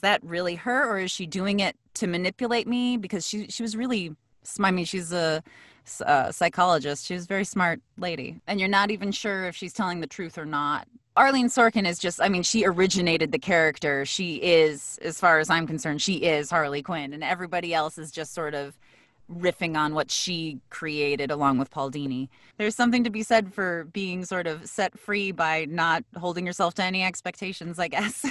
that really her, or is she doing it to manipulate me? Because she was really, I mean, she's a psychologist. She's a very smart lady. And you're not even sure if she's telling the truth or not. Arlene Sorkin is just, I mean, she originated the character. She is, as far as I'm concerned, she is Harley Quinn. And everybody else is just sort of riffing on what she created along with Paul Dini. There's something to be said for being sort of set free by not holding yourself to any expectations, I guess.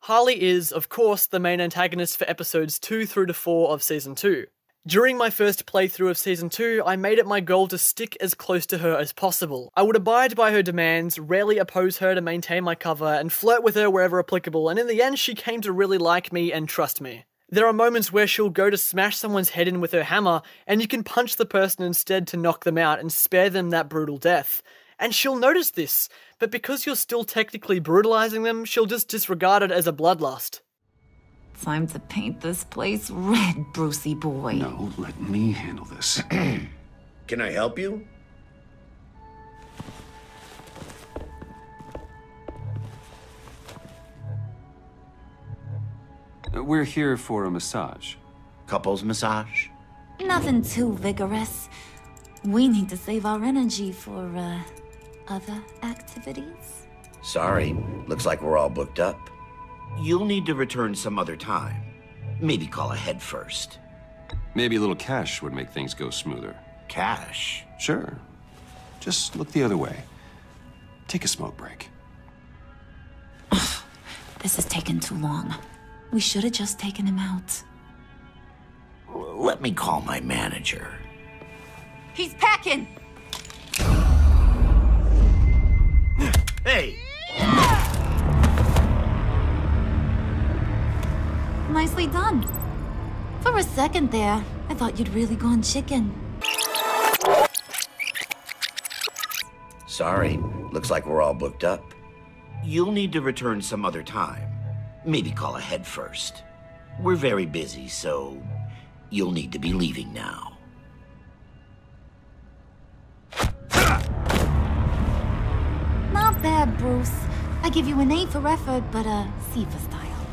Harley is, of course, the main antagonist for episodes 2 through to 4 of Season 2. During my first playthrough of Season 2, I made it my goal to stick as close to her as possible. I would abide by her demands, rarely oppose her to maintain my cover, and flirt with her wherever applicable, and in the end she came to really like me and trust me. There are moments where she'll go to smash someone's head in with her hammer, and you can punch the person instead to knock them out and spare them that brutal death. And she'll notice this, but because you're still technically brutalizing them, she'll just disregard it as a bloodlust. Time to paint this place red, Brucey boy. No, let me handle this. Can I help you? We're here for a massage. Couples massage? Nothing too vigorous. We need to save our energy for, other activities. Sorry, looks like we're all booked up. You'll need to return some other time. Maybe call ahead first. Maybe a little cash would make things go smoother. Cash? Sure. Just look the other way. Take a smoke break. Ugh, this has taken too long. We should have just taken him out. Let me call my manager. He's packing! Hey! Nicely done. For a second there, I thought you'd really gone chicken. Sorry, looks like we're all booked up. You'll need to return some other time. Maybe call ahead first. We're very busy, so you'll need to be leaving now. Not bad, Bruce. I give you an A for effort, but a C for style.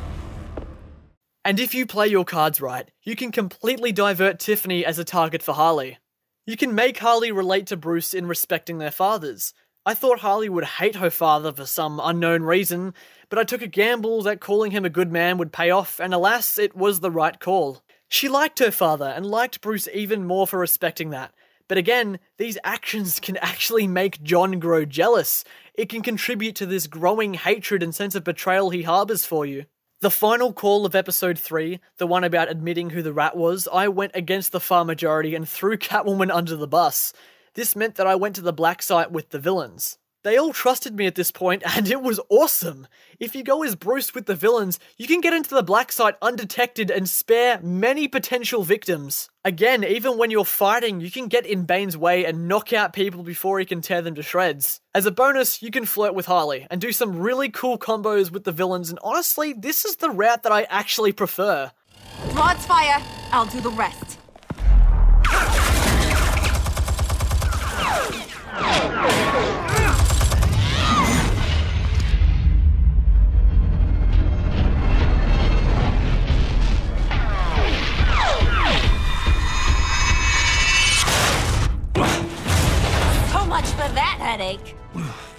And if you play your cards right, you can completely divert Tiffany as a target for Harley. You can make Harley relate to Bruce in respecting their fathers. I thought Harley would hate her father for some unknown reason, but I took a gamble that calling him a good man would pay off, and alas, it was the right call. She liked her father, and liked Bruce even more for respecting that. But again, these actions can actually make John grow jealous. It can contribute to this growing hatred and sense of betrayal he harbours for you. The final call of episode 3, the one about admitting who the rat was, I went against the far majority and threw Catwoman under the bus. This meant that I went to the black site with the villains. They all trusted me at this point, and it was awesome! If you go as Bruce with the villains, you can get into the black site undetected and spare many potential victims. Again, even when you're fighting, you can get in Bane's way and knock out people before he can tear them to shreds. As a bonus, you can flirt with Harley, and do some really cool combos with the villains, and honestly, this is the route that I actually prefer. Rod's fire, I'll do the rest.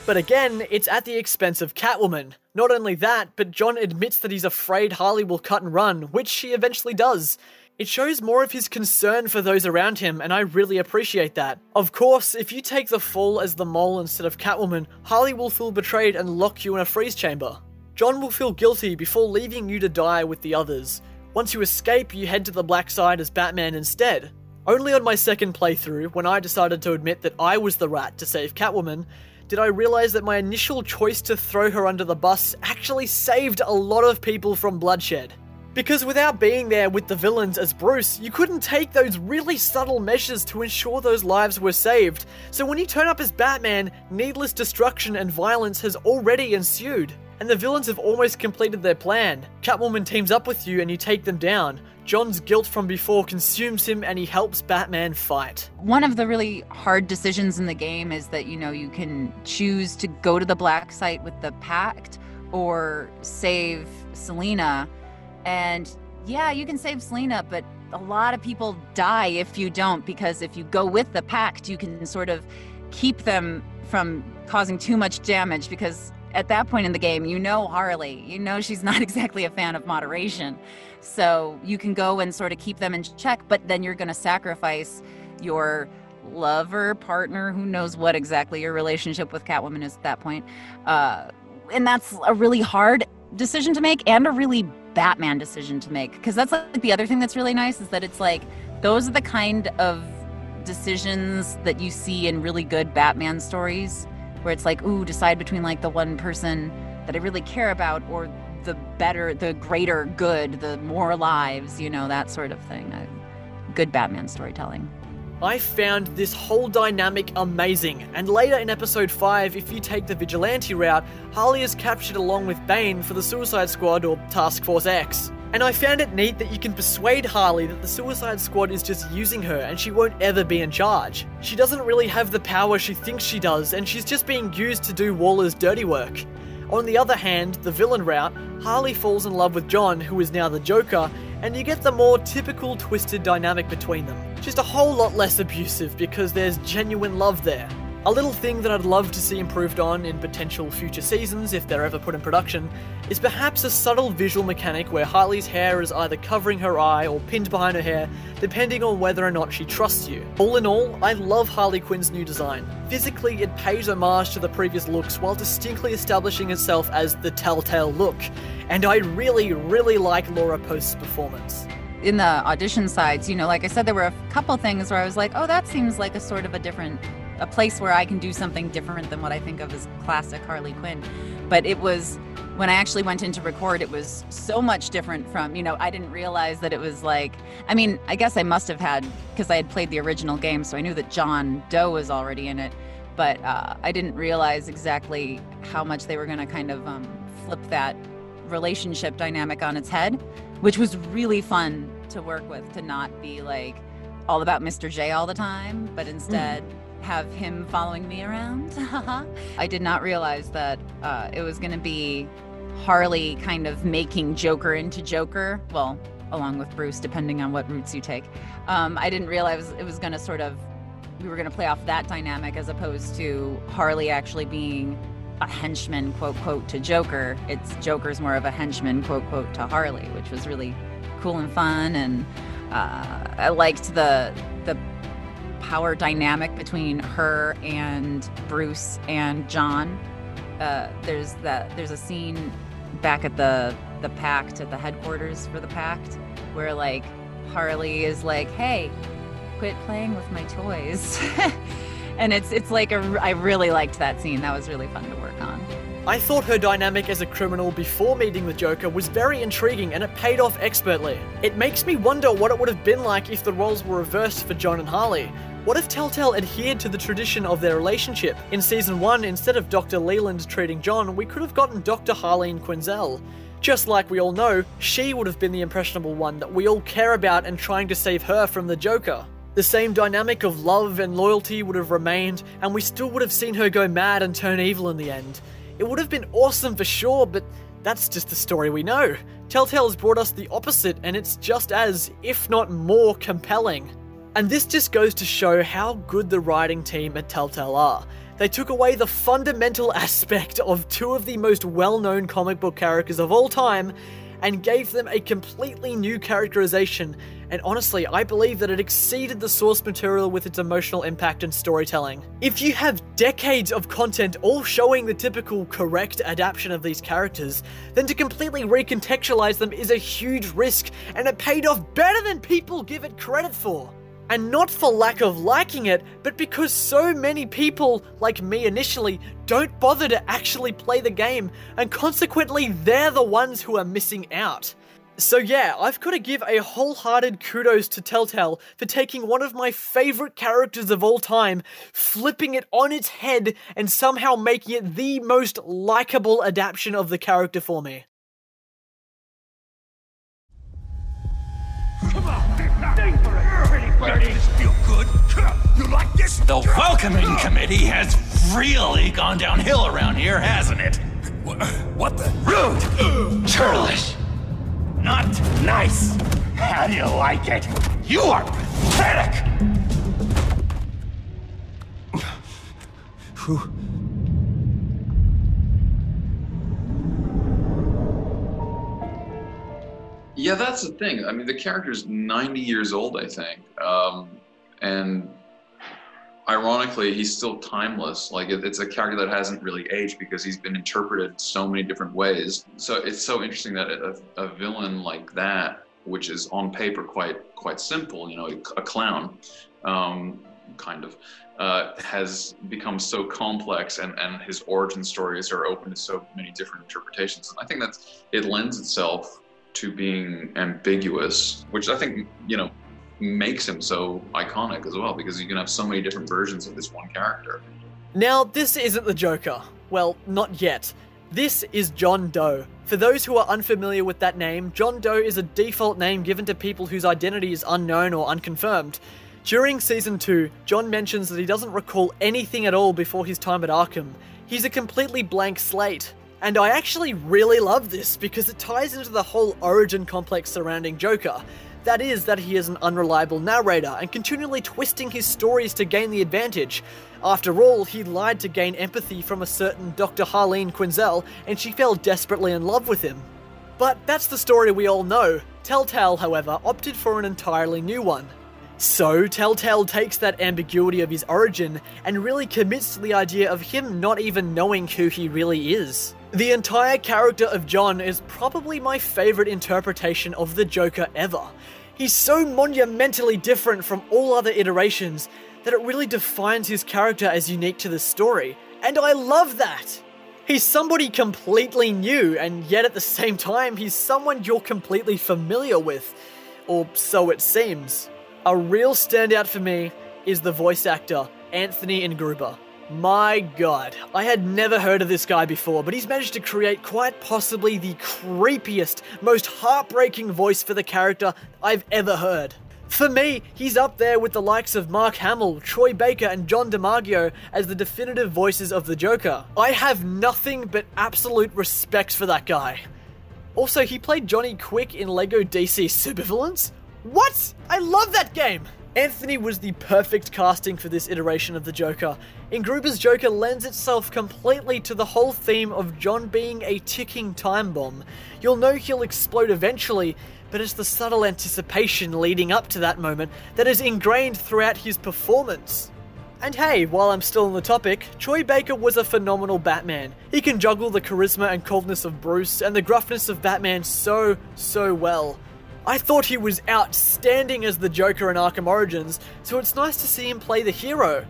But again, it's at the expense of Catwoman. Not only that, but John admits that he's afraid Harley will cut and run, which she eventually does. It shows more of his concern for those around him, and I really appreciate that. Of course, if you take the fall as the mole instead of Catwoman, Harley will feel betrayed and lock you in a freeze chamber. John will feel guilty before leaving you to die with the others. Once you escape, you head to the black side as Batman instead. Only on my second playthrough, when I decided to admit that I was the rat to save Catwoman, did I realise that my initial choice to throw her under the bus actually saved a lot of people from bloodshed. Because without being there with the villains as Bruce, you couldn't take those really subtle measures to ensure those lives were saved, so when you turn up as Batman, needless destruction and violence has already ensued. And the villains have almost completed their plan. Catwoman teams up with you and you take them down. John's guilt from before consumes him and he helps Batman fight. One of the really hard decisions in the game is that, you know, you can choose to go to the black site with the pact or save Selina. And yeah, you can save Selina, but a lot of people die if you don't, because if you go with the pact, you can sort of keep them from causing too much damage, because at that point in the game, you know Harley, you know she's not exactly a fan of moderation. So you can go and sort of keep them in check, but then you're gonna sacrifice your lover, partner, who knows what exactly your relationship with Catwoman is at that point. And that's a really hard decision to make, and a really Batman decision to make. Because that's like the other thing that's really nice, is that it's like, those are the kind of decisions that you see in really good Batman stories, where it's like, ooh, decide between like the one person that I really care about or the better, the greater good, the more lives, you know, that sort of thing. Good Batman storytelling. I found this whole dynamic amazing, and later in episode 5, if you take the vigilante route, Harley is captured along with Bane for the Suicide Squad or Task Force X. And I found it neat that you can persuade Harley that the Suicide Squad is just using her and she won't ever be in charge. She doesn't really have the power she thinks she does, and she's just being used to do Waller's dirty work. On the other hand, the villain route, Harley falls in love with John, who is now the Joker, and you get the more typical twisted dynamic between them. Just a whole lot less abusive, because there's genuine love there. A little thing that I'd love to see improved on in potential future seasons, if they're ever put in production, is perhaps a subtle visual mechanic where Harley's hair is either covering her eye or pinned behind her hair, depending on whether or not she trusts you. All in all, I love Harley Quinn's new design. Physically, it pays homage to the previous looks while distinctly establishing itself as the Telltale look, and I really, really like Laura Post's performance. In the audition sides, you know, like I said, there were a couple things where I was like, oh, that seems like a sort of a different... a place where I can do something different than what I think of as classic Harley Quinn. But it was, when I actually went in to record, it was so much different from, you know, I didn't realize that it was like, I mean, I guess I must have had, because I had played the original game, so I knew that John Doe was already in it, but I didn't realize exactly how much they were gonna kind of flip that relationship dynamic on its head, which was really fun to work with, to not be like all about Mr. J all the time, but instead, have him following me around. I did not realize that it was going to be Harley kind of making Joker into Joker. Well, along with Bruce, depending on what routes you take. I didn't realize it was going to sort of, we were going to play off that dynamic as opposed to Harley actually being a henchman, quote, quote, to Joker. It's Joker's more of a henchman, quote, quote, to Harley, which was really cool and fun. And I liked the power dynamic between her and Bruce and John. There's a scene back at the Pact, at the headquarters for the Pact, where like Harley is like, hey, quit playing with my toys. And it's like, I really liked that scene. That was really fun to work on. I thought her dynamic as a criminal before meeting the Joker was very intriguing, and it paid off expertly. It makes me wonder what it would have been like if the roles were reversed for John and Harley. What if Telltale adhered to the tradition of their relationship? In Season 1, instead of Dr. Leland treating John, we could have gotten Dr. Harleen Quinzel. Just like we all know, she would have been the impressionable one that we all care about and trying to save her from the Joker. The same dynamic of love and loyalty would have remained, and we still would have seen her go mad and turn evil in the end. It would have been awesome for sure, but that's just the story we know. Telltale's brought us the opposite, and it's just as, if not more, compelling. And this just goes to show how good the writing team at Telltale are. They took away the fundamental aspect of two of the most well-known comic book characters of all time, and gave them a completely new characterization, and honestly, I believe that it exceeded the source material with its emotional impact and storytelling. If you have decades of content all showing the typical correct adaptation of these characters, then to completely recontextualize them is a huge risk, and it paid off better than people give it credit for. And not for lack of liking it, but because so many people, like me initially, don't bother to actually play the game, and consequently they're the ones who are missing out. So yeah, I've got to give a wholehearted kudos to Telltale for taking one of my favourite characters of all time, flipping it on its head, and somehow making it the most likeable adaptation of the character for me. Come on, dig for it, pretty birdie. Does this feel good? You like this? The welcoming committee has really gone downhill around here, hasn't it? What the? Rude! Churlish! Not nice! How do you like it? You are pathetic! Whew. Yeah, that's the thing. I mean, the character's 90 years old, I think. And ironically, he's still timeless. Like, it's a character that hasn't really aged because he's been interpreted so many different ways. So it's so interesting that a villain like that, which is on paper quite simple, you know, a clown, kind of, has become so complex, and his origin stories are open to so many different interpretations. And I think that's, it lends itself to being ambiguous, which I think, you know, makes him so iconic as well, because you can have so many different versions of this one character. Now, this isn't the Joker. Well, not yet. This is John Doe. For those who are unfamiliar with that name, John Doe is a default name given to people whose identity is unknown or unconfirmed. During Season 2, John mentions that he doesn't recall anything at all before his time at Arkham. He's a completely blank slate. And I actually really love this because it ties into the whole origin complex surrounding Joker. That is, that he is an unreliable narrator and continually twisting his stories to gain the advantage. After all, he lied to gain empathy from a certain Dr. Harleen Quinzel, and she fell desperately in love with him. But that's the story we all know. Telltale, however, opted for an entirely new one. So, Telltale takes that ambiguity of his origin and really commits to the idea of him not even knowing who he really is. The entire character of John is probably my favourite interpretation of the Joker ever. He's so monumentally different from all other iterations that it really defines his character as unique to the story, and I love that! He's somebody completely new, and yet at the same time he's someone you're completely familiar with, or so it seems. A real standout for me is the voice actor, Anthony Ingruber. My god, I had never heard of this guy before, but he's managed to create quite possibly the creepiest, most heartbreaking voice for the character I've ever heard. For me, he's up there with the likes of Mark Hamill, Troy Baker and John DiMaggio as the definitive voices of the Joker. I have nothing but absolute respect for that guy. Also, he played Johnny Quick in LEGO DC Supervillains? What? I love that game! Anthony was the perfect casting for this iteration of the Joker. Ingruber's Joker lends itself completely to the whole theme of John being a ticking time bomb. You'll know he'll explode eventually, but it's the subtle anticipation leading up to that moment that is ingrained throughout his performance. And hey, while I'm still on the topic, Troy Baker was a phenomenal Batman. He can juggle the charisma and coldness of Bruce and the gruffness of Batman so well. I thought he was outstanding as the Joker in Arkham Origins, so it's nice to see him play the hero.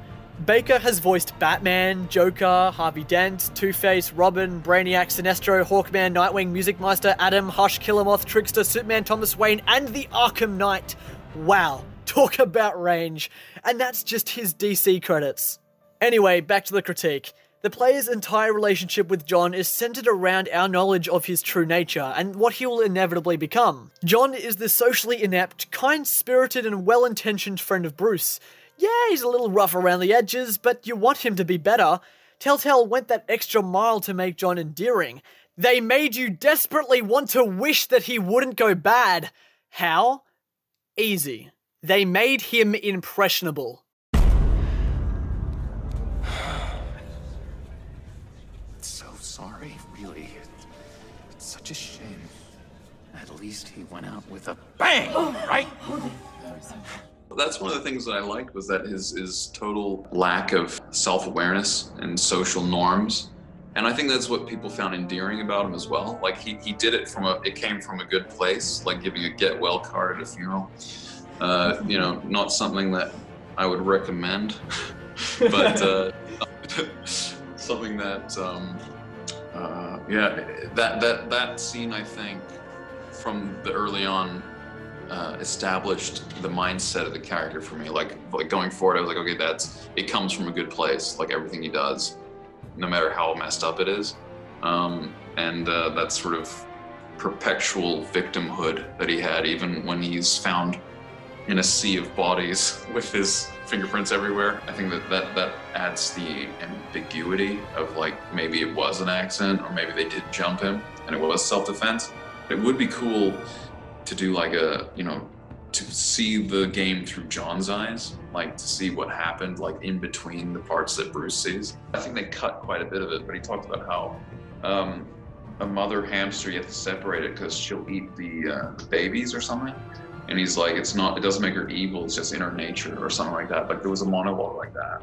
Baker has voiced Batman, Joker, Harvey Dent, Two-Face, Robin, Brainiac, Sinestro, Hawkman, Nightwing, Music Meister, Adam, Hush, Killer Moth, Trickster, Superman, Thomas Wayne, and the Arkham Knight. Wow, talk about range. And that's just his DC credits. Anyway, back to the critique. The player's entire relationship with John is centered around our knowledge of his true nature and what he will inevitably become. John is the socially inept, kind-spirited and well-intentioned friend of Bruce. Yeah, he's a little rough around the edges, but you want him to be better. Telltale went that extra mile to make John endearing. They made you desperately want to wish that he wouldn't go bad. How? Easy. They made him impressionable. Sorry, really. It's such a shame. At least he went out with a bang, right? That's one of the things that I liked was that his total lack of self-awareness and social norms. And I think that's what people found endearing about him as well. Like he did it from it came from a good place, like giving a get well card at a funeral. You know, not something that I would recommend, but something that. Yeah, that scene, I think, from the early on, established the mindset of the character for me. Like going forward, I was like, okay, it comes from a good place. Like everything he does, no matter how messed up it is, and that sort of perpetual victimhood that he had, even when he's found in a sea of bodies with his fingerprints everywhere. I think that adds the ambiguity of like, maybe it was an accident or maybe they did jump him and it was self-defense. It would be cool to do like to see the game through John's eyes, like to see what happened like in between the parts that Bruce sees. I think they cut quite a bit of it, but he talked about how a mother hamster, you have to separate it because she'll eat the babies or something. And he's like, it doesn't make her evil, it's just in her nature or something like that. Like there was a monologue like that,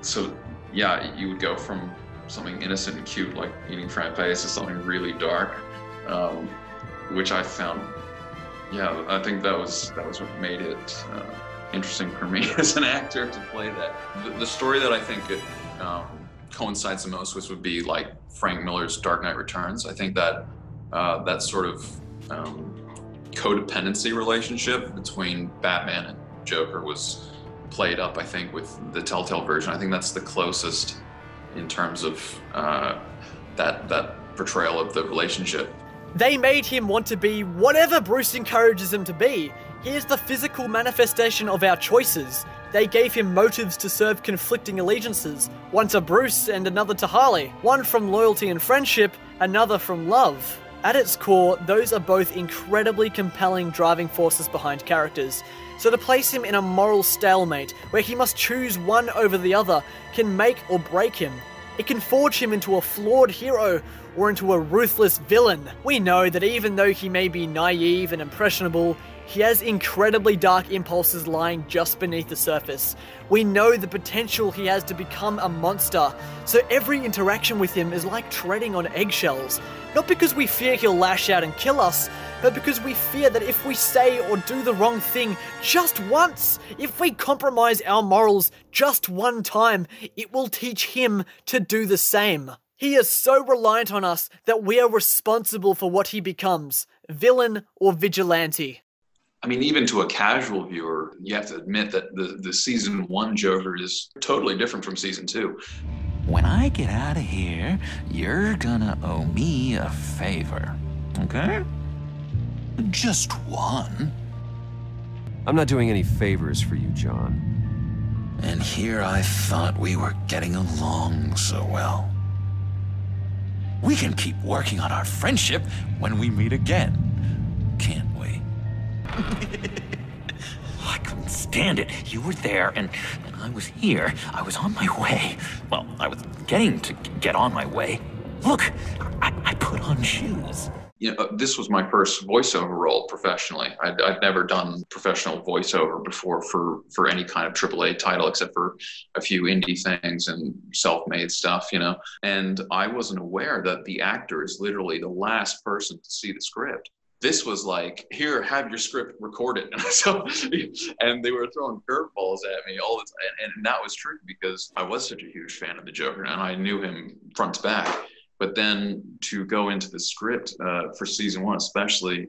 so yeah, you would go from something innocent and cute like eating frappes to something really dark, which I found, yeah, I think that was what made it interesting for me as an actor to play that. The story that I think it coincides the most with would be like Frank Miller's Dark Knight Returns. I think that that sort of codependency relationship between Batman and Joker was played up, I think, with the Telltale version. I think that's the closest in terms of that portrayal of the relationship. They made him want to be whatever Bruce encourages him to be. He is the physical manifestation of our choices. They gave him motives to serve conflicting allegiances, one to Bruce and another to Harley, one from loyalty and friendship, another from love. At its core, those are both incredibly compelling driving forces behind characters. So to place him in a moral stalemate, where he must choose one over the other, can make or break him. It can forge him into a flawed hero, or into a ruthless villain. We know that even though he may be naive and impressionable, he has incredibly dark impulses lying just beneath the surface. We know the potential he has to become a monster, so every interaction with him is like treading on eggshells. Not because we fear he'll lash out and kill us, but because we fear that if we say or do the wrong thing just once, if we compromise our morals just one time, it will teach him to do the same. He is so reliant on us that we are responsible for what he becomes, villain or vigilante. I mean, even to a casual viewer, you have to admit that the season one Joker is totally different from season two. When I get out of here, you're gonna owe me a favor, okay? Just one. I'm not doing any favors for you, John. And here I thought we were getting along so well. We can keep working on our friendship when we meet again, can't we? I couldn't stand it. You were there, and I was here. I was on my way. Well, I was getting to get on my way. Look, I put on shoes. You know, this was my first voiceover role professionally. I'd never done professional voiceover before for any kind of AAA title, except for a few indie things and self-made stuff, you know. And I wasn't aware that the actor is literally the last person to see the script. This was like, here, have your script recorded. And, so, and they were throwing curveballs at me all the time. And that was true because I was such a huge fan of the Joker and I knew him front to back. But then to go into the script for season one, especially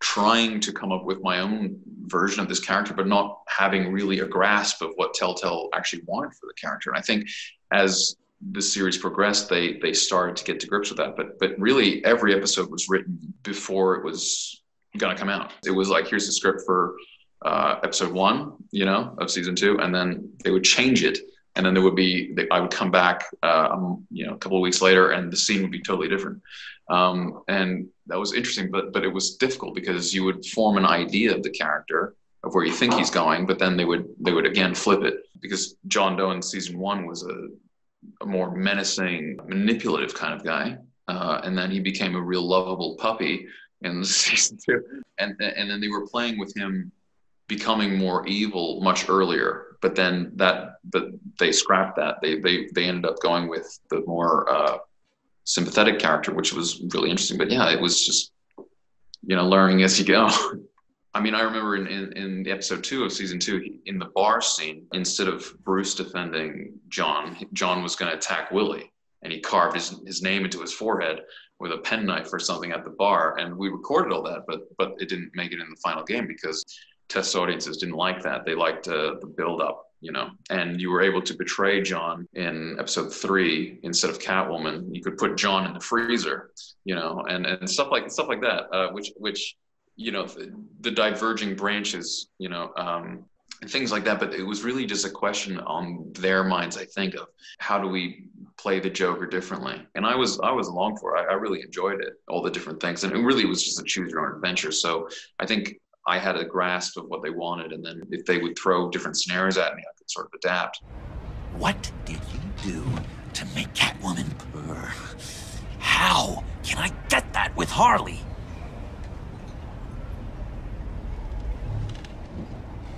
trying to come up with my own version of this character, but not having really a grasp of what Telltale actually wanted for the character. And I think as the series progressed, they started to get to grips with that. But really, every episode was written before it was going to come out. It was like, here's the script for episode one, you know, of season two, and then they would change it. And then there would be, I would come back, you know, a couple of weeks later, and the scene would be totally different. And that was interesting, but it was difficult because you would form an idea of the character of where you think he's going, but then they would again flip it because John Doe in season one was a more menacing, manipulative kind of guy, and then he became a real lovable puppy in season two, and then they were playing with him becoming more evil much earlier. But then but they scrapped that. They ended up going with the more sympathetic character, which was really interesting. But yeah, it was just, you know, learning as you go. I mean, I remember in episode two of season two, in the bar scene, instead of Bruce defending John was going to attack Willie. And he carved his name into his forehead with a penknife or something at the bar. And we recorded all that, but it didn't make it in the final game because test audiences didn't like that. They liked the build-up, you know, and you were able to betray John in episode three instead of Catwoman. You could put John in the freezer, you know, and stuff like that, which, you know, the diverging branches, you know, and things like that. But it was really just a question on their minds, I think, of how do we play the Joker differently? And I was along for it. I really enjoyed it, all the different things. And it really was just a choose-your-own-adventure. So I think I had a grasp of what they wanted, and then if they would throw different scenarios at me, I could sort of adapt. What did you do to make Catwoman purr? How can I get that with Harley?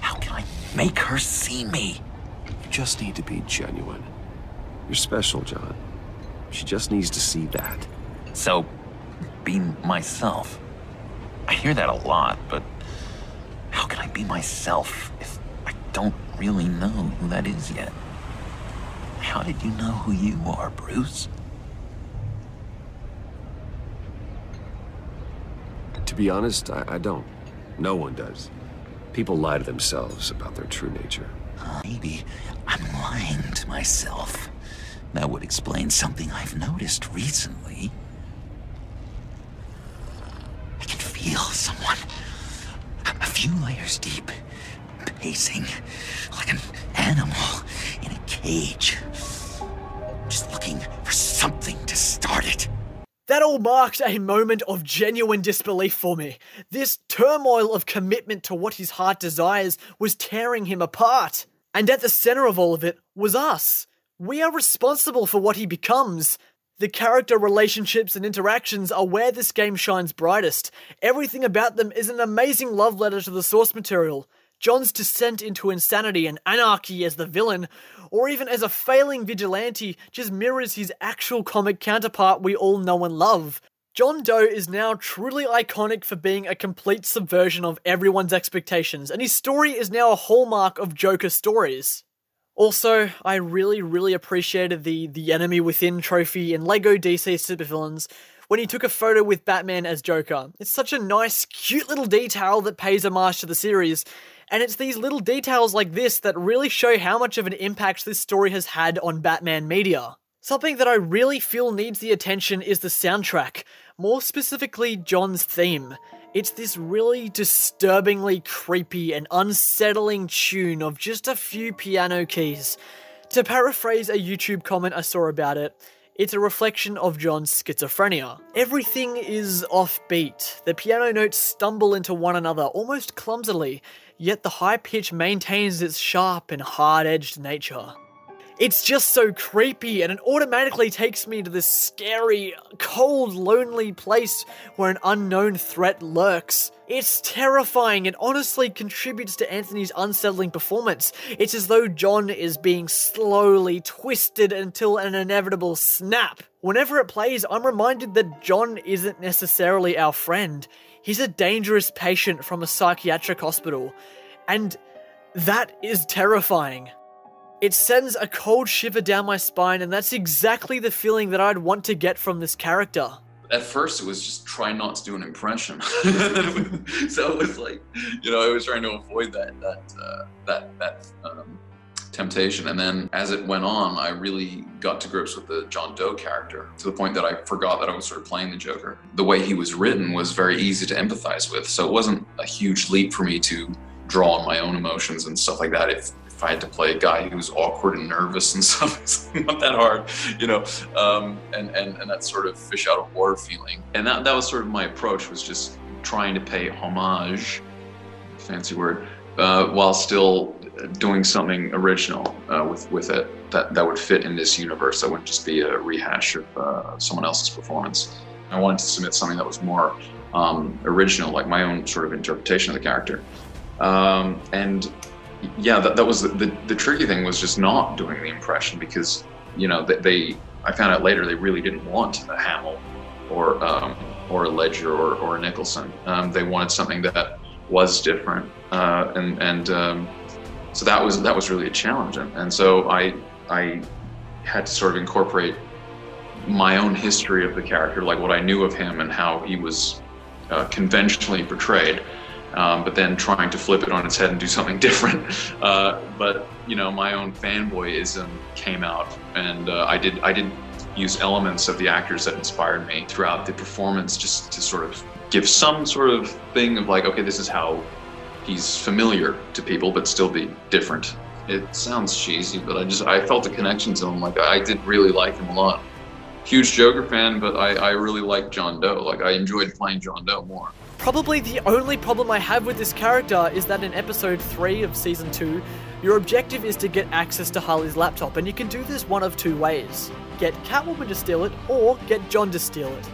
How can I make her see me? You just need to be genuine. You're special, John. She just needs to see that. So, be myself. I hear that a lot, but how can I be myself if I don't really know who that is yet? How did you know who you are, Bruce? To be honest, I don't. No one does. People lie to themselves about their true nature. Maybe I'm lying to myself. That would explain something I've noticed recently. I can feel someone a few layers deep, pacing like an animal in a cage, just looking for something to start it. That all marked a moment of genuine disbelief for me. This turmoil of commitment to what his heart desires was tearing him apart. And at the center of all of it was us. We are responsible for what he becomes. The character relationships and interactions are where this game shines brightest. Everything about them is an amazing love letter to the source material. John's descent into insanity and anarchy as the villain, or even as a failing vigilante, just mirrors his actual comic counterpart we all know and love. John Doe is now truly iconic for being a complete subversion of everyone's expectations, and his story is now a hallmark of Joker stories. Also, I really appreciated the Enemy Within trophy in LEGO DC Supervillains when he took a photo with Batman as Joker. It's such a nice, cute little detail that pays homage to the series, and it's these little details like this that really show how much of an impact this story has had on Batman media. Something that I really feel needs the attention is the soundtrack, more specifically John's theme. It's this really disturbingly creepy and unsettling tune of just a few piano keys. To paraphrase a YouTube comment I saw about it, it's a reflection of John's schizophrenia. Everything is offbeat. The piano notes stumble into one another almost clumsily, yet the high pitch maintains its sharp and hard-edged nature. It's just so creepy, and it automatically takes me to this scary, cold, lonely place where an unknown threat lurks. It's terrifying and honestly contributes to Anthony's unsettling performance. It's as though John is being slowly twisted until an inevitable snap. Whenever it plays, I'm reminded that John isn't necessarily our friend. He's a dangerous patient from a psychiatric hospital, and that is terrifying. It sends a cold shiver down my spine, and that's exactly the feeling that I'd want to get from this character. At first, it was just try not to do an impression. So it was like, you know, I was trying to avoid that temptation. And then as it went on, I really got to grips with the John Doe character to the point that I forgot that I was sort of playing the Joker. The way he was written was very easy to empathize with, so it wasn't a huge leap for me to draw on my own emotions and stuff like that. If I had to play a guy who's awkward and nervous and stuff, it's not that hard, you know, and that sort of fish out of water feeling. And that was sort of my approach, was just trying to pay homage, fancy word, while still doing something original with it that would fit in this universe. That wouldn't just be a rehash of someone else's performance. I wanted to submit something that was more original, like my own sort of interpretation of the character. And yeah, that was the tricky thing, was just not doing the impression, because, you know, I found out later they really didn't want a Hamill or a Ledger or a Nicholson. They wanted something that was different, so that was really a challenge, and so I had to sort of incorporate my own history of the character, like what I knew of him and how he was conventionally portrayed. But then trying to flip it on its head and do something different. But you know, my own fanboyism came out, and I did use elements of the actors that inspired me throughout the performance, just to sort of give some sort of thing of like, okay, this is how he's familiar to people, but still be different. It sounds cheesy, but I felt a connection to him. Like, I did really like him a lot. Huge Joker fan, but I really liked John Doe. Like, I enjoyed playing John Doe more. Probably the only problem I have with this character is that in episode 3 of season 2, your objective is to get access to Harley's laptop, and you can do this one of two ways. Get Catwoman to steal it, or get John to steal it.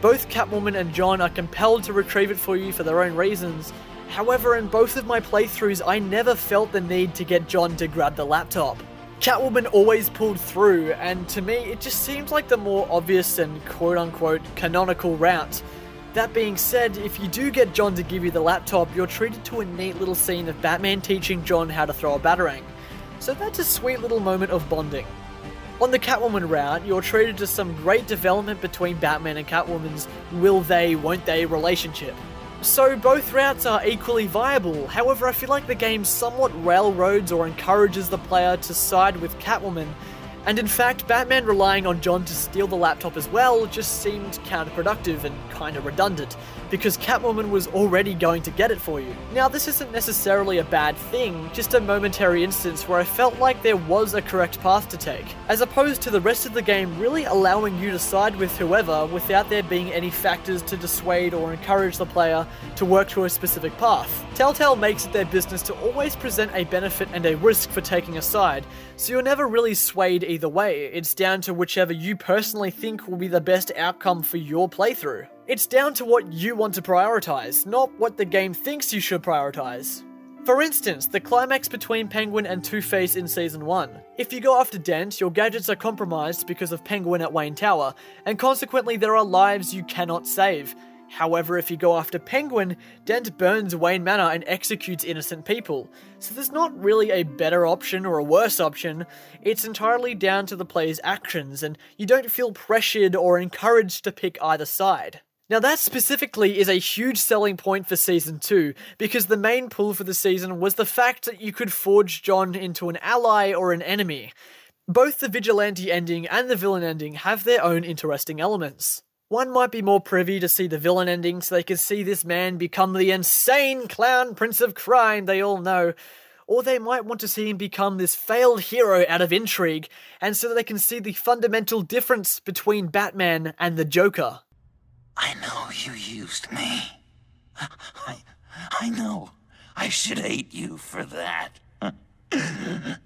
Both Catwoman and John are compelled to retrieve it for you for their own reasons. However, in both of my playthroughs, I never felt the need to get John to grab the laptop. Catwoman always pulled through, and to me, it just seems like the more obvious and quote-unquote canonical route. That being said, if you do get John to give you the laptop, you're treated to a neat little scene of Batman teaching John how to throw a batarang. So that's a sweet little moment of bonding. On the Catwoman route, you're treated to some great development between Batman and Catwoman's will they, won't they relationship. So both routes are equally viable. However, I feel like the game somewhat railroads or encourages the player to side with Catwoman, and in fact, Batman relying on John to steal the laptop as well just seemed counterproductive and kinda redundant, because Catwoman was already going to get it for you. Now, this isn't necessarily a bad thing, just a momentary instance where I felt like there was a correct path to take, as opposed to the rest of the game really allowing you to side with whoever without there being any factors to dissuade or encourage the player to work to a specific path. Telltale makes it their business to always present a benefit and a risk for taking a side, so you're never really swayed either way. It's down to whichever you personally think will be the best outcome for your playthrough. It's down to what you want to prioritize, not what the game thinks you should prioritize. For instance, the climax between Penguin and Two-Face in Season 1. If you go after Dent, your gadgets are compromised because of Penguin at Wayne Tower, and consequently there are lives you cannot save. However, if you go after Penguin, Dent burns Wayne Manor and executes innocent people. So there's not really a better option or a worse option. It's entirely down to the player's actions, and you don't feel pressured or encouraged to pick either side. Now, that specifically is a huge selling point for Season 2, because the main pull for the season was the fact that you could forge John into an ally or an enemy. Both the vigilante ending and the villain ending have their own interesting elements. One might be more privy to see the villain ending so they can see this man become the insane clown prince of crime they all know. Or they might want to see him become this failed hero out of intrigue, and so that they can see the fundamental difference between Batman and the Joker. I know you used me. I know. I should hate you for that. But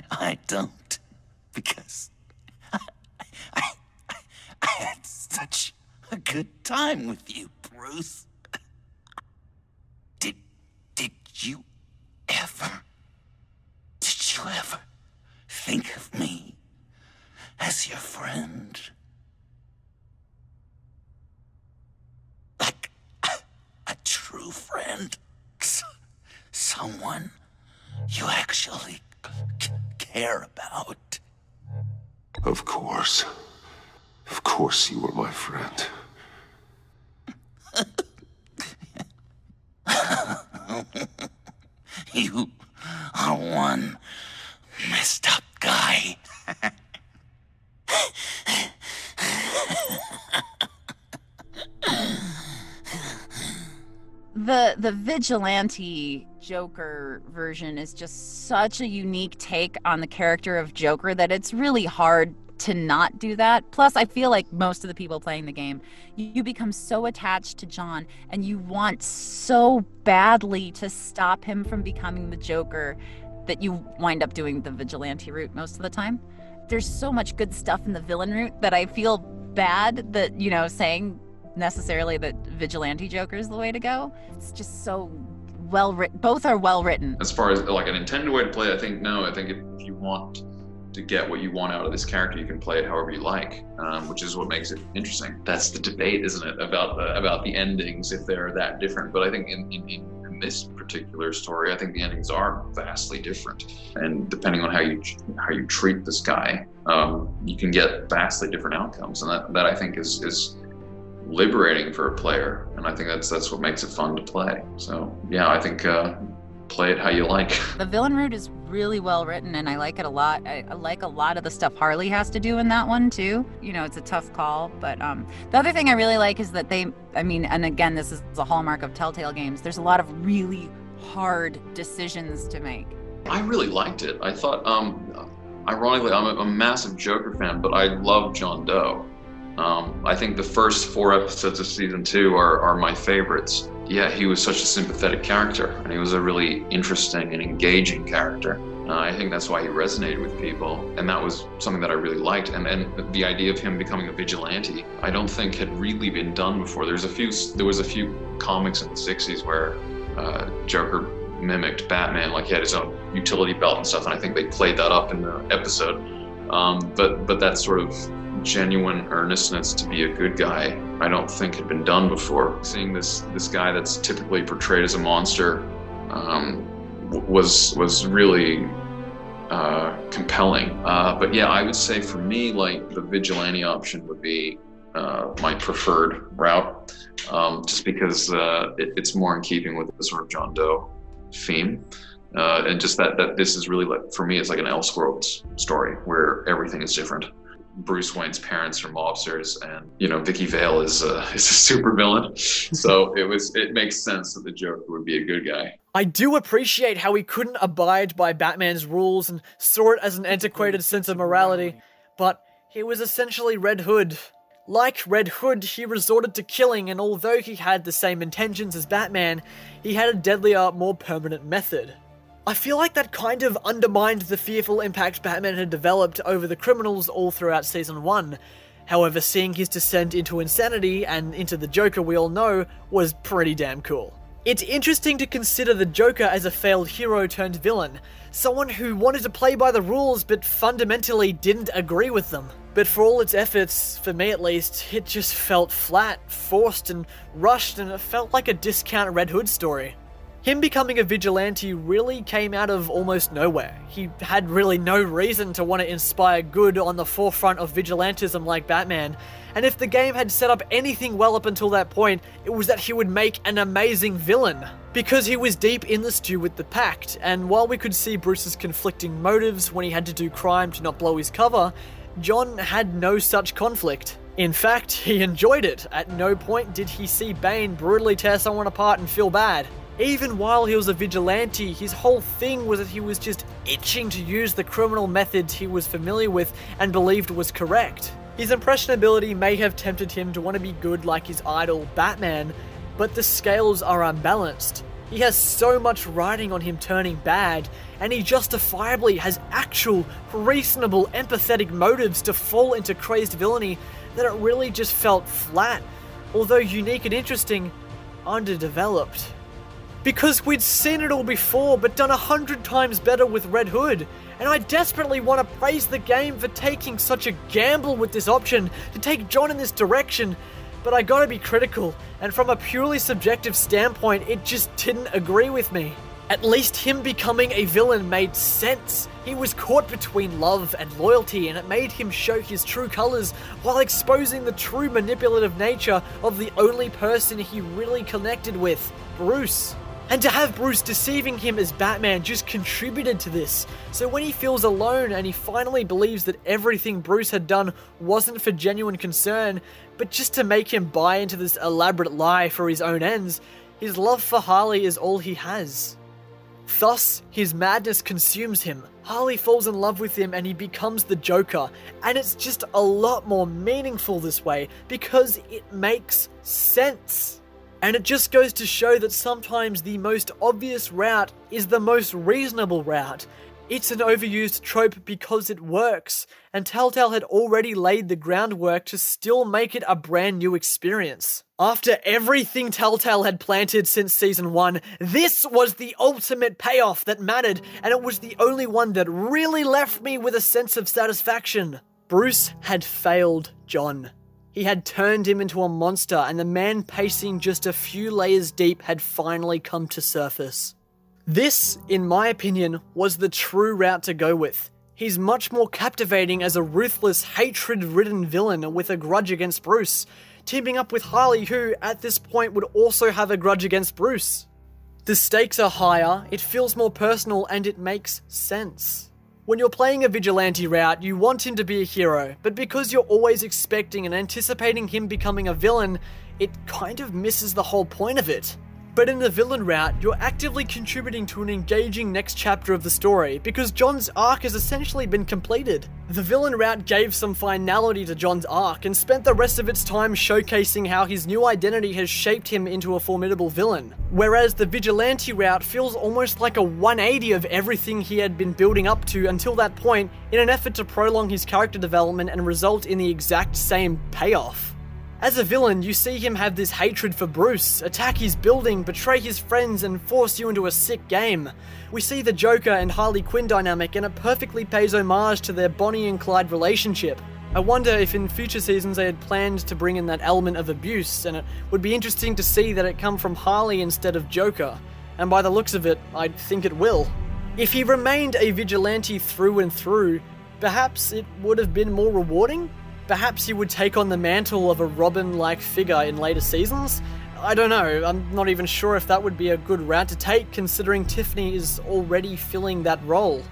I don't. Because I had such a good time with you, Bruce. Did you ever think of me as your friend? Like a true friend? Someone you actually care about? Of course. Of course you were my friend. You are one messed up guy. The vigilante Joker version is just such a unique take on the character of Joker that it's really hard to not do that. Plus, I feel like most of the people playing the game, you become so attached to John and you want so badly to stop him from becoming the Joker that you wind up doing the vigilante route most of the time. There's so much good stuff in the villain route that I feel bad that, you know, saying necessarily that vigilante Joker is the way to go. It's just so well written. Both are well written. As far as like an intended way to play, I think no. I think if you want to get what you want out of this character, you can play it however you like, which is what makes it interesting. That's the debate, isn't it, about the endings, if they're that different. But I think in this particular story, I think the endings are vastly different. And depending on how you treat this guy, you can get vastly different outcomes. And that I think is liberating for a player. And I think that's what makes it fun to play. So yeah, I think play it how you like. The villain route is really well written and I like it a lot. I like a lot of the stuff Harley has to do in that one too. You know, it's a tough call, but the other thing I really like is that they, I mean, and again, this is a hallmark of Telltale games, there's a lot of really hard decisions to make. I really liked it. I thought, ironically, I'm a massive Joker fan, but I love John Doe. I think the first 4 episodes of season 2 are my favorites. Yeah, he was such a sympathetic character, and he was a really interesting and engaging character. I think that's why he resonated with people, and that was something that I really liked. And the idea of him becoming a vigilante, I don't think had really been done before. There was a few comics in the 60s where Joker mimicked Batman, like he had his own utility belt and stuff, and I think they played that up in the episode. But that sort of genuine earnestness to be a good guy, I don't think had been done before. Seeing this guy that's typically portrayed as a monster was really compelling. But yeah, I would say for me, like the vigilante option would be my preferred route, just because it's more in keeping with the sort of John Doe theme. And just that this is really, like, for me, it's like an Elseworlds story where everything is different. Bruce Wayne's parents are mobsters, and you know Vicky Vale is a super villain, so it makes sense that the Joker would be a good guy. I do appreciate how he couldn't abide by Batman's rules and saw it as an antiquated sense of morality, but he was essentially Red Hood. Like Red Hood, he resorted to killing, and although he had the same intentions as Batman, he had a deadlier, more permanent method. I feel like that kind of undermined the fearful impact Batman had developed over the criminals all throughout Season 1. However, seeing his descent into insanity and into the Joker we all know was pretty damn cool. It's interesting to consider the Joker as a failed hero turned villain, someone who wanted to play by the rules but fundamentally didn't agree with them. But for all its efforts, for me at least, it just felt flat, forced and rushed, and it felt like a discount Red Hood story. Him becoming a vigilante really came out of almost nowhere. He had really no reason to want to inspire good on the forefront of vigilantism like Batman, and if the game had set up anything well up until that point, it was that he would make an amazing villain. Because he was deep in the stew with the Pact, and while we could see Bruce's conflicting motives when he had to do crime to not blow his cover, John had no such conflict. In fact, he enjoyed it. At no point did he see Bane brutally tear someone apart and feel bad. Even while he was a vigilante, his whole thing was that he was just itching to use the criminal methods he was familiar with and believed was correct. His impressionability may have tempted him to want to be good like his idol, Batman, but the scales are unbalanced. He has so much riding on him turning bad, and he justifiably has actual, reasonable, empathetic motives to fall into crazed villainy that it really just felt flat, although unique and interesting, underdeveloped. Because we'd seen it all before, but done 100 times better with Red Hood, and I desperately want to praise the game for taking such a gamble with this option to take John in this direction, but I gotta be critical, and from a purely subjective standpoint, it just didn't agree with me. At least him becoming a villain made sense. He was caught between love and loyalty, and it made him show his true colors while exposing the true manipulative nature of the only person he really connected with, Bruce. And to have Bruce deceiving him as Batman just contributed to this. So when he feels alone and he finally believes that everything Bruce had done wasn't for genuine concern, but just to make him buy into this elaborate lie for his own ends, his love for Harley is all he has. Thus, his madness consumes him. Harley falls in love with him and he becomes the Joker. And it's just a lot more meaningful this way because it makes sense. And it just goes to show that sometimes the most obvious route is the most reasonable route. It's an overused trope because it works, and Telltale had already laid the groundwork to still make it a brand new experience. After everything Telltale had planted since Season 1, this was the ultimate payoff that mattered, and it was the only one that really left me with a sense of satisfaction. Bruce had failed John. He had turned him into a monster, and the man pacing just a few layers deep had finally come to surface. This, in my opinion, was the true route to go with. He's much more captivating as a ruthless, hatred-ridden villain with a grudge against Bruce, teaming up with Harley, who, at this point, would also have a grudge against Bruce. The stakes are higher, it feels more personal, and it makes sense. When you're playing a vigilante route, you want him to be a hero, but because you're always expecting and anticipating him becoming a villain, it kind of misses the whole point of it. But in the villain route, you're actively contributing to an engaging next chapter of the story, because John's arc has essentially been completed. The villain route gave some finality to John's arc, and spent the rest of its time showcasing how his new identity has shaped him into a formidable villain. Whereas the vigilante route feels almost like a 180 of everything he had been building up to until that point, in an effort to prolong his character development and result in the exact same payoff. As a villain, you see him have this hatred for Bruce, attack his building, betray his friends, and force you into a sick game. We see the Joker and Harley Quinn dynamic, and it perfectly pays homage to their Bonnie and Clyde relationship. I wonder if in future seasons they had planned to bring in that element of abuse, and it would be interesting to see that it come from Harley instead of Joker. And by the looks of it, I think it will. If he remained a vigilante through and through, perhaps it would have been more rewarding? Perhaps he would take on the mantle of a Robin-like figure in later seasons? I don't know, I'm not even sure if that would be a good route to take considering Tiffany is already filling that role.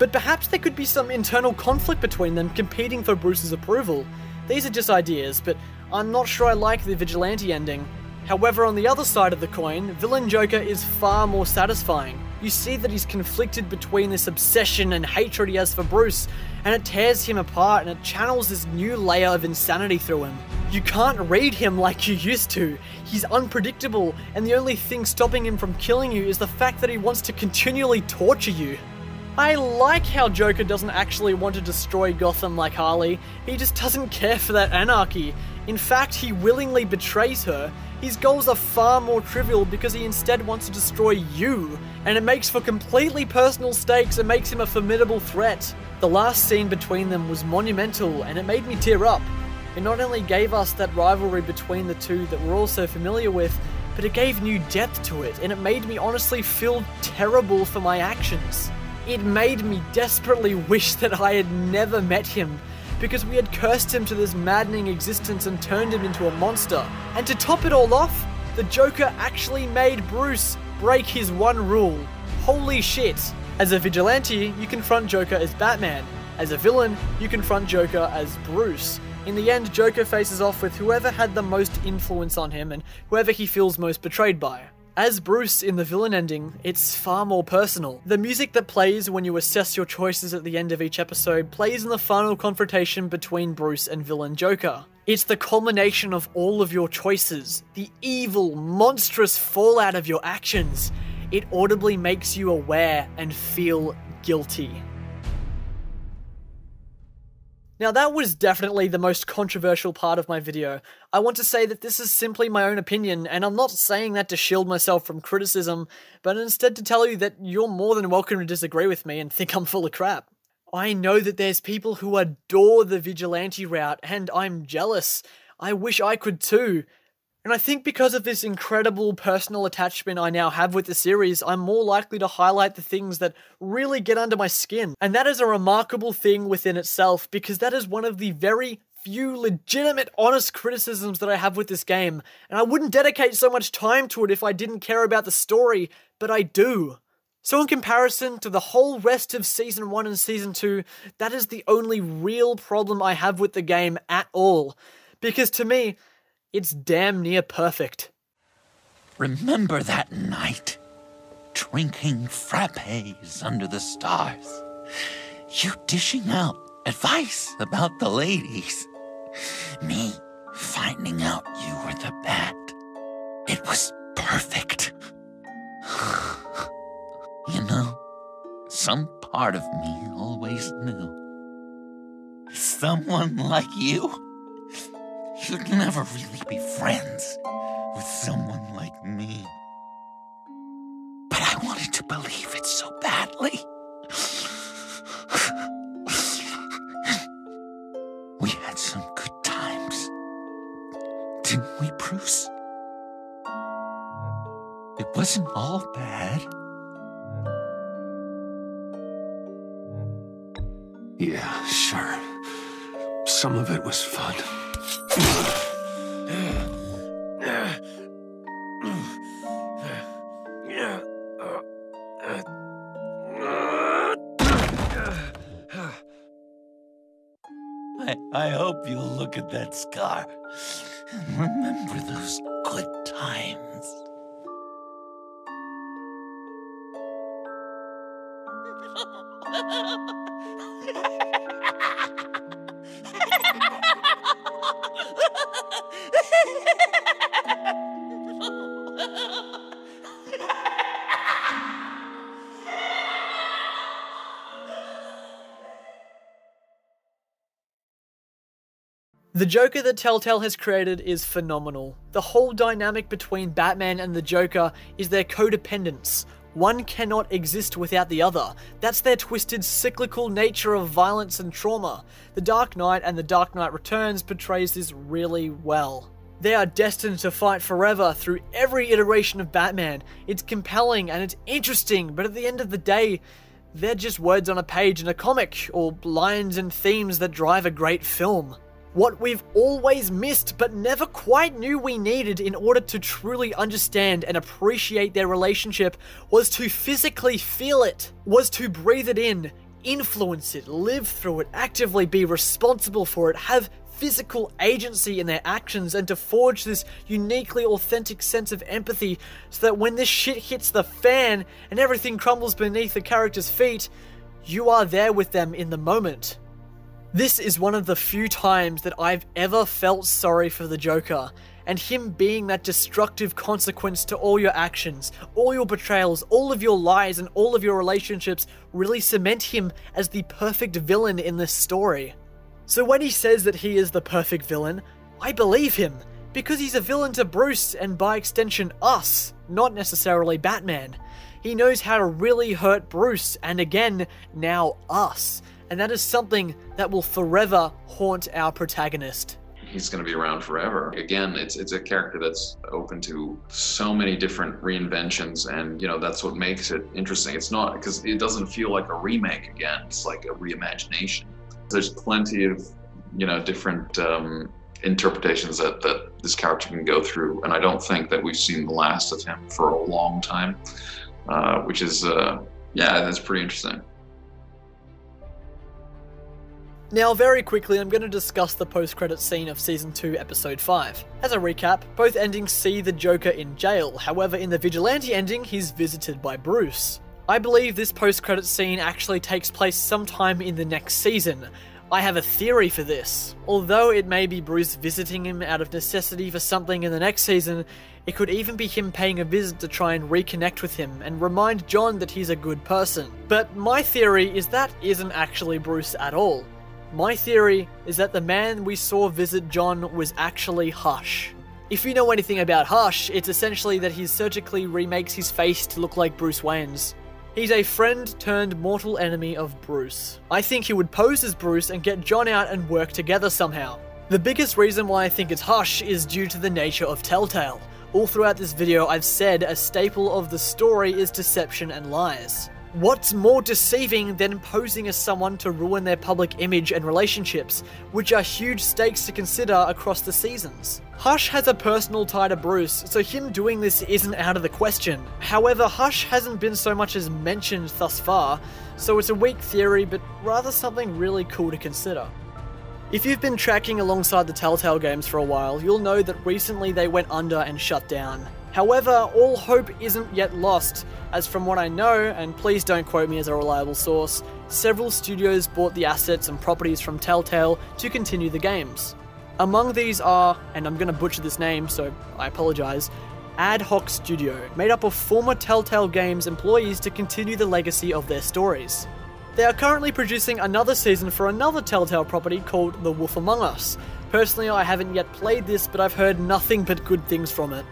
But perhaps there could be some internal conflict between them competing for Bruce's approval. These are just ideas, but I'm not sure I like the vigilante ending. However, on the other side of the coin, villain Joker is far more satisfying. You see that he's conflicted between this obsession and hatred he has for Bruce, and it tears him apart and it channels this new layer of insanity through him. You can't read him like you used to. He's unpredictable, and the only thing stopping him from killing you is the fact that he wants to continually torture you. I like how Joker doesn't actually want to destroy Gotham like Harley. He just doesn't care for that anarchy. In fact, he willingly betrays her. His goals are far more trivial because he instead wants to destroy you, and it makes for completely personal stakes and makes him a formidable threat. The last scene between them was monumental, and it made me tear up. It not only gave us that rivalry between the two that we're all so familiar with, but it gave new depth to it, and it made me honestly feel terrible for my actions. It made me desperately wish that I had never met him, because we had cursed him to this maddening existence and turned him into a monster. And to top it all off, the Joker actually made Bruce break his one rule. Holy shit. As a vigilante, you confront Joker as Batman. As a villain, you confront Joker as Bruce. In the end, Joker faces off with whoever had the most influence on him and whoever he feels most betrayed by. As Bruce in the villain ending, it's far more personal. The music that plays when you assess your choices at the end of each episode plays in the final confrontation between Bruce and villain Joker. It's the culmination of all of your choices, the evil, monstrous fallout of your actions. It audibly makes you aware and feel guilty. Now that was definitely the most controversial part of my video. I want to say that this is simply my own opinion, and I'm not saying that to shield myself from criticism, but instead to tell you that you're more than welcome to disagree with me and think I'm full of crap. I know that there's people who adore the vigilante route, and I'm jealous. I wish I could too. And I think because of this incredible personal attachment I now have with the series, I'm more likely to highlight the things that really get under my skin. And that is a remarkable thing within itself, because that is one of the very few legitimate, honest criticisms that I have with this game. And I wouldn't dedicate so much time to it if I didn't care about the story, but I do. So in comparison to the whole rest of Season 1 and Season 2, that is the only real problem I have with the game at all. Because to me, it's damn near perfect. Remember that night? Drinking frappes under the stars. You dishing out advice about the ladies. Me finding out you were the bat. It was perfect. You know, some part of me always knew. Someone like you? You'd never really be friends with someone like me. But I wanted to believe it so badly. We had some good times, didn't we, Bruce? It wasn't all bad. Yeah, sure. Some of it was fun. I hope you'll look at that scar and remember those good times. The Joker that Telltale has created is phenomenal. The whole dynamic between Batman and the Joker is their codependence. One cannot exist without the other. That's their twisted, cyclical nature of violence and trauma. The Dark Knight and the Dark Knight Returns portrays this really well. They are destined to fight forever through every iteration of Batman. It's compelling and it's interesting, but at the end of the day, they're just words on a page in a comic, or lines and themes that drive a great film. What we've always missed but never quite knew we needed in order to truly understand and appreciate their relationship was to physically feel it, was to breathe it in, influence it, live through it, actively be responsible for it, have physical agency in their actions, and to forge this uniquely authentic sense of empathy so that when this shit hits the fan and everything crumbles beneath the character's feet, you are there with them in the moment. This is one of the few times that I've ever felt sorry for the Joker, and him being that destructive consequence to all your actions, all your betrayals, all of your lies, and all of your relationships really cement him as the perfect villain in this story. So when he says that he is the perfect villain, I believe him, because he's a villain to Bruce and by extension us, not necessarily Batman. He knows how to really hurt Bruce, and again, now us. And that is something that will forever haunt our protagonist. He's going to be around forever. Again, it's a character that's open to so many different reinventions, and you know that's what makes it interesting. It's not because it doesn't feel like a remake again. It's like a reimagination. There's plenty of different interpretations that this character can go through, and I don't think that we've seen the last of him for a long time, which is yeah, that's pretty interesting. Now, very quickly, I'm going to discuss the post-credits scene of Season 2, Episode 5. As a recap, both endings see the Joker in jail, however in the Vigilante ending, he's visited by Bruce. I believe this post-credits scene actually takes place sometime in the next season. I have a theory for this. Although it may be Bruce visiting him out of necessity for something in the next season, it could even be him paying a visit to try and reconnect with him and remind John that he's a good person. But my theory is that isn't actually Bruce at all. My theory is that the man we saw visit John was actually Hush. If you know anything about Hush, it's essentially that he surgically remakes his face to look like Bruce Wayne's. He's a friend turned mortal enemy of Bruce. I think he would pose as Bruce and get John out and work together somehow. The biggest reason why I think it's Hush is due to the nature of Telltale. All throughout this video I've said a staple of the story is deception and lies. What's more deceiving than posing as someone to ruin their public image and relationships, which are huge stakes to consider across the seasons? Hush has a personal tie to Bruce, so him doing this isn't out of the question. However, Hush hasn't been so much as mentioned thus far, so it's a weak theory, but rather something really cool to consider. If you've been tracking alongside the Telltale games for a while, you'll know that recently they went under and shut down. However, all hope isn't yet lost, as from what I know, and please don't quote me as a reliable source, several studios bought the assets and properties from Telltale to continue the games. Among these are, and I'm going to butcher this name, so I apologise, Ad Hoc Studio, made up of former Telltale Games employees to continue the legacy of their stories. They are currently producing another season for another Telltale property called The Wolf Among Us. Personally, I haven't yet played this, but I've heard nothing but good things from it.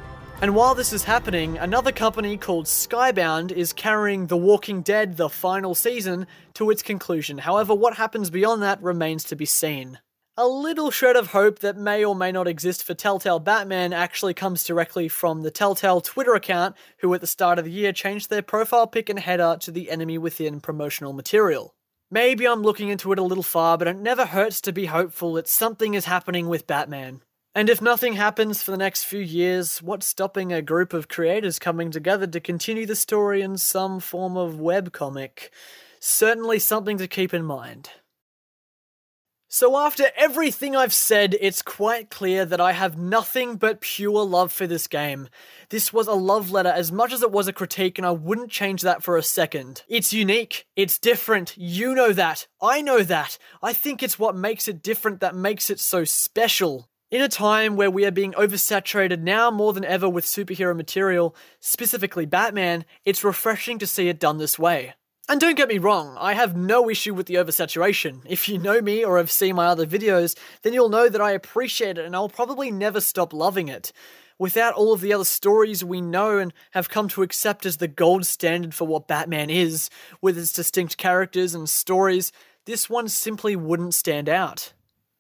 And while this is happening, another company called Skybound is carrying The Walking Dead, the final season, to its conclusion. However, what happens beyond that remains to be seen. A little shred of hope that may or may not exist for Telltale Batman actually comes directly from the Telltale Twitter account, who at the start of the year changed their profile pic and header to The Enemy Within promotional material. Maybe I'm looking into it a little far, but it never hurts to be hopeful that something is happening with Batman. And if nothing happens for the next few years, what's stopping a group of creators coming together to continue the story in some form of webcomic? Certainly something to keep in mind. So after everything I've said, it's quite clear that I have nothing but pure love for this game. This was a love letter as much as it was a critique, and I wouldn't change that for a second. It's unique, it's different, you know that, I think it's what makes it different that makes it so special. In a time where we are being oversaturated now more than ever with superhero material, specifically Batman, it's refreshing to see it done this way. And don't get me wrong, I have no issue with the oversaturation. If you know me or have seen my other videos, then you'll know that I appreciate it and I'll probably never stop loving it. Without all of the other stories we know and have come to accept as the gold standard for what Batman is, with its distinct characters and stories, this one simply wouldn't stand out.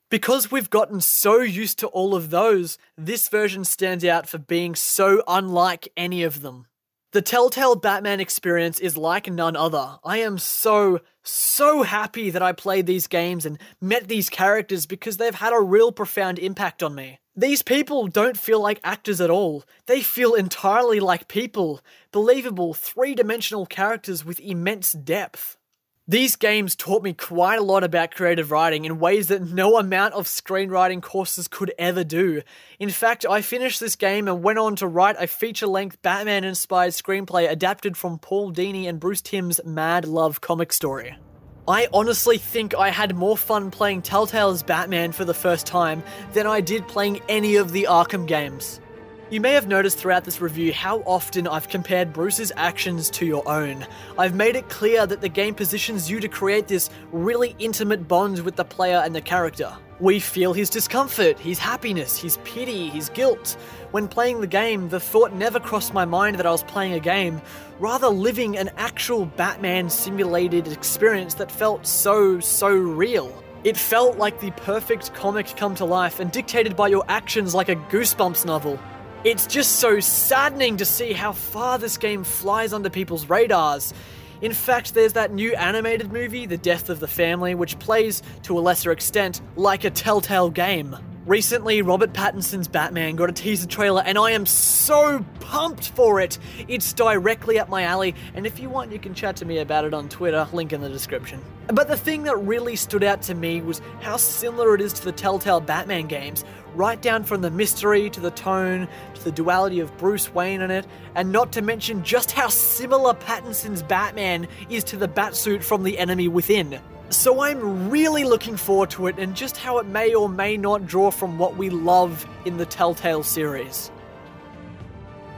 Because we've gotten so used to all of those, this version stands out for being so unlike any of them. The Telltale Batman experience is like none other. I am so happy that I played these games and met these characters because they've had a real profound impact on me. These people don't feel like actors at all. They feel entirely like people, believable, three-dimensional characters with immense depth. These games taught me quite a lot about creative writing in ways that no amount of screenwriting courses could ever do. In fact, I finished this game and went on to write a feature-length Batman-inspired screenplay adapted from Paul Dini and Bruce Timm's Mad Love comic story. I honestly think I had more fun playing Telltale's Batman for the first time than I did playing any of the Arkham games. You may have noticed throughout this review how often I've compared Bruce's actions to your own. I've made it clear that the game positions you to create this really intimate bond with the player and the character. We feel his discomfort, his happiness, his pity, his guilt. When playing the game, the thought never crossed my mind that I was playing a game, rather living an actual Batman simulated experience that felt so real. It felt like the perfect comic come to life and dictated by your actions like a Goosebumps novel. It's just so saddening to see how far this game flies under people's radars. In fact, there's that new animated movie, The Death of the Family, which plays, to a lesser extent, like a Telltale game. Recently, Robert Pattinson's Batman got a teaser trailer and I am so pumped for it. It's directly up my alley, and if you want, you can chat to me about it on Twitter, link in the description. But the thing that really stood out to me was how similar it is to the Telltale Batman games, right down from the mystery to the tone to the duality of Bruce Wayne in it, and not to mention just how similar Pattinson's Batman is to the Batsuit from The Enemy Within. So I'm really looking forward to it, and just how it may or may not draw from what we love in the Telltale series.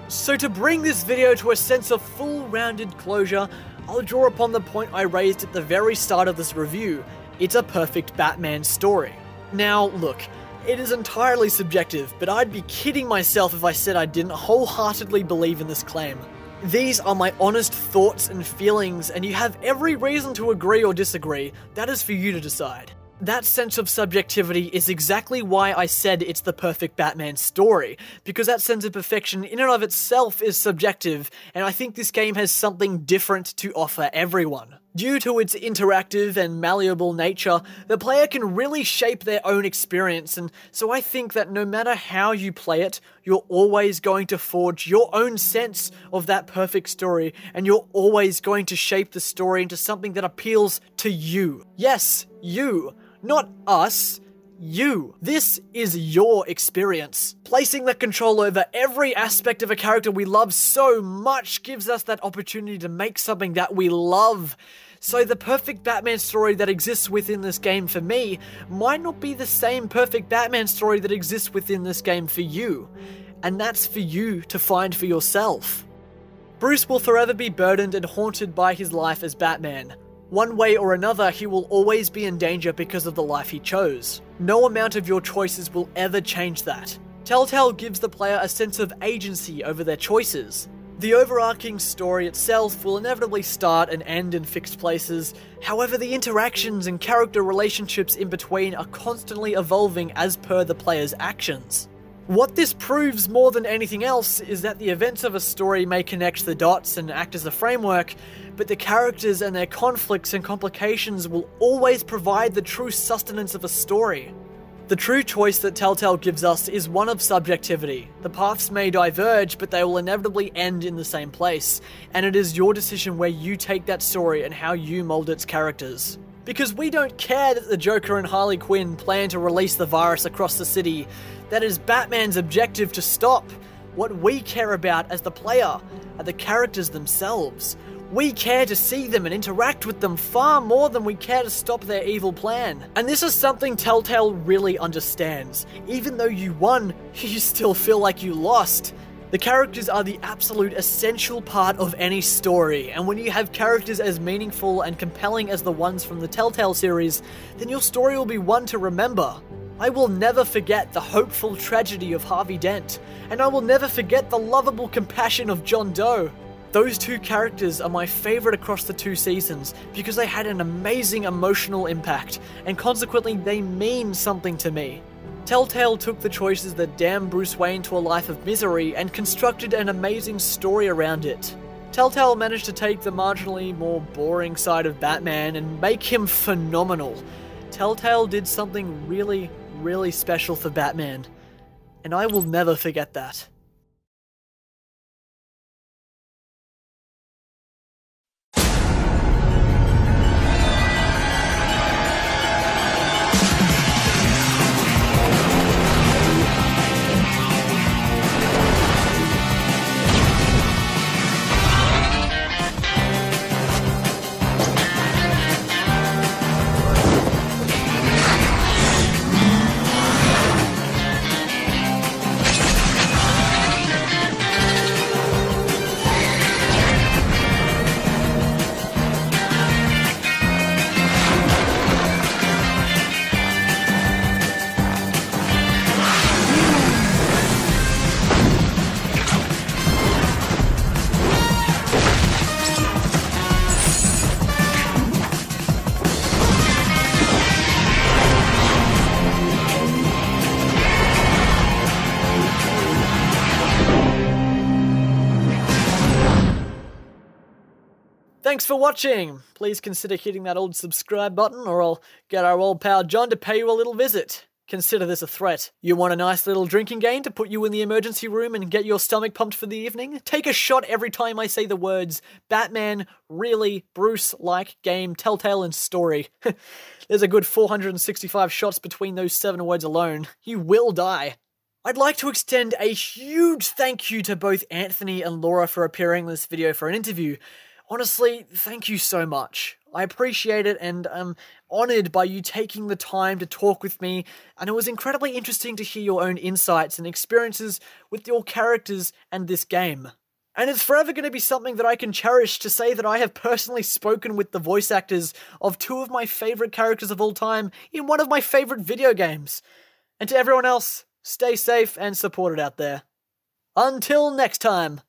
So to bring this video to a sense of full rounded closure, I'll draw upon the point I raised at the very start of this review. It's a perfect Batman story. Now look, it is entirely subjective, but I'd be kidding myself if I said I didn't wholeheartedly believe in this claim. These are my honest thoughts and feelings, and you have every reason to agree or disagree. That is for you to decide. That sense of subjectivity is exactly why I said it's the perfect Batman story, because that sense of perfection in and of itself is subjective, and I think this game has something different to offer everyone. Due to its interactive and malleable nature, the player can really shape their own experience, and so I think that no matter how you play it, you're always going to forge your own sense of that perfect story, and you're always going to shape the story into something that appeals to you. Yes, you. Not us. You. This is your experience. Placing that control over every aspect of a character we love so much gives us that opportunity to make something that we love. So the perfect Batman story that exists within this game for me might not be the same perfect Batman story that exists within this game for you. And that's for you to find for yourself. Bruce will forever be burdened and haunted by his life as Batman. One way or another, he will always be in danger because of the life he chose. No amount of your choices will ever change that. Telltale gives the player a sense of agency over their choices. The overarching story itself will inevitably start and end in fixed places, however the interactions and character relationships in between are constantly evolving as per the player's actions. What this proves more than anything else is that the events of a story may connect the dots and act as a framework, but the characters and their conflicts and complications will always provide the true sustenance of a story. The true choice that Telltale gives us is one of subjectivity. The paths may diverge, but they will inevitably end in the same place, and it is your decision where you take that story and how you mold its characters. Because we don't care that the Joker and Harley Quinn plan to release the virus across the city. That is Batman's objective to stop. What we care about as the player are the characters themselves. We care to see them and interact with them far more than we care to stop their evil plan. And this is something Telltale really understands. Even though you won, you still feel like you lost. The characters are the absolute essential part of any story, and when you have characters as meaningful and compelling as the ones from the Telltale series, then your story will be one to remember. I will never forget the hopeful tragedy of Harvey Dent, and I will never forget the lovable compassion of John Doe. Those two characters are my favourite across the two seasons because they had an amazing emotional impact, and consequently they mean something to me. Telltale took the choices that damned Bruce Wayne to a life of misery and constructed an amazing story around it. Telltale managed to take the marginally more boring side of Batman and make him phenomenal. Telltale did something really, really special for Batman, and I will never forget that. Thanks for watching! Please consider hitting that old subscribe button, or I'll get our old pal John to pay you a little visit. Consider this a threat. You want a nice little drinking game to put you in the emergency room and get your stomach pumped for the evening? Take a shot every time I say the words Batman, really, Bruce-like game, Telltale, and story. There's a good 465 shots between those 7 words alone. You will die. I'd like to extend a huge thank you to both Anthony and Laura for appearing in this video for an interview. Honestly, thank you so much. I appreciate it and I'm honoured by you taking the time to talk with me, and it was incredibly interesting to hear your own insights and experiences with your characters and this game. And it's forever going to be something that I can cherish to say that I have personally spoken with the voice actors of 2 of my favourite characters of all time in 1 of my favourite video games. And to everyone else, stay safe and supported out there. Until next time!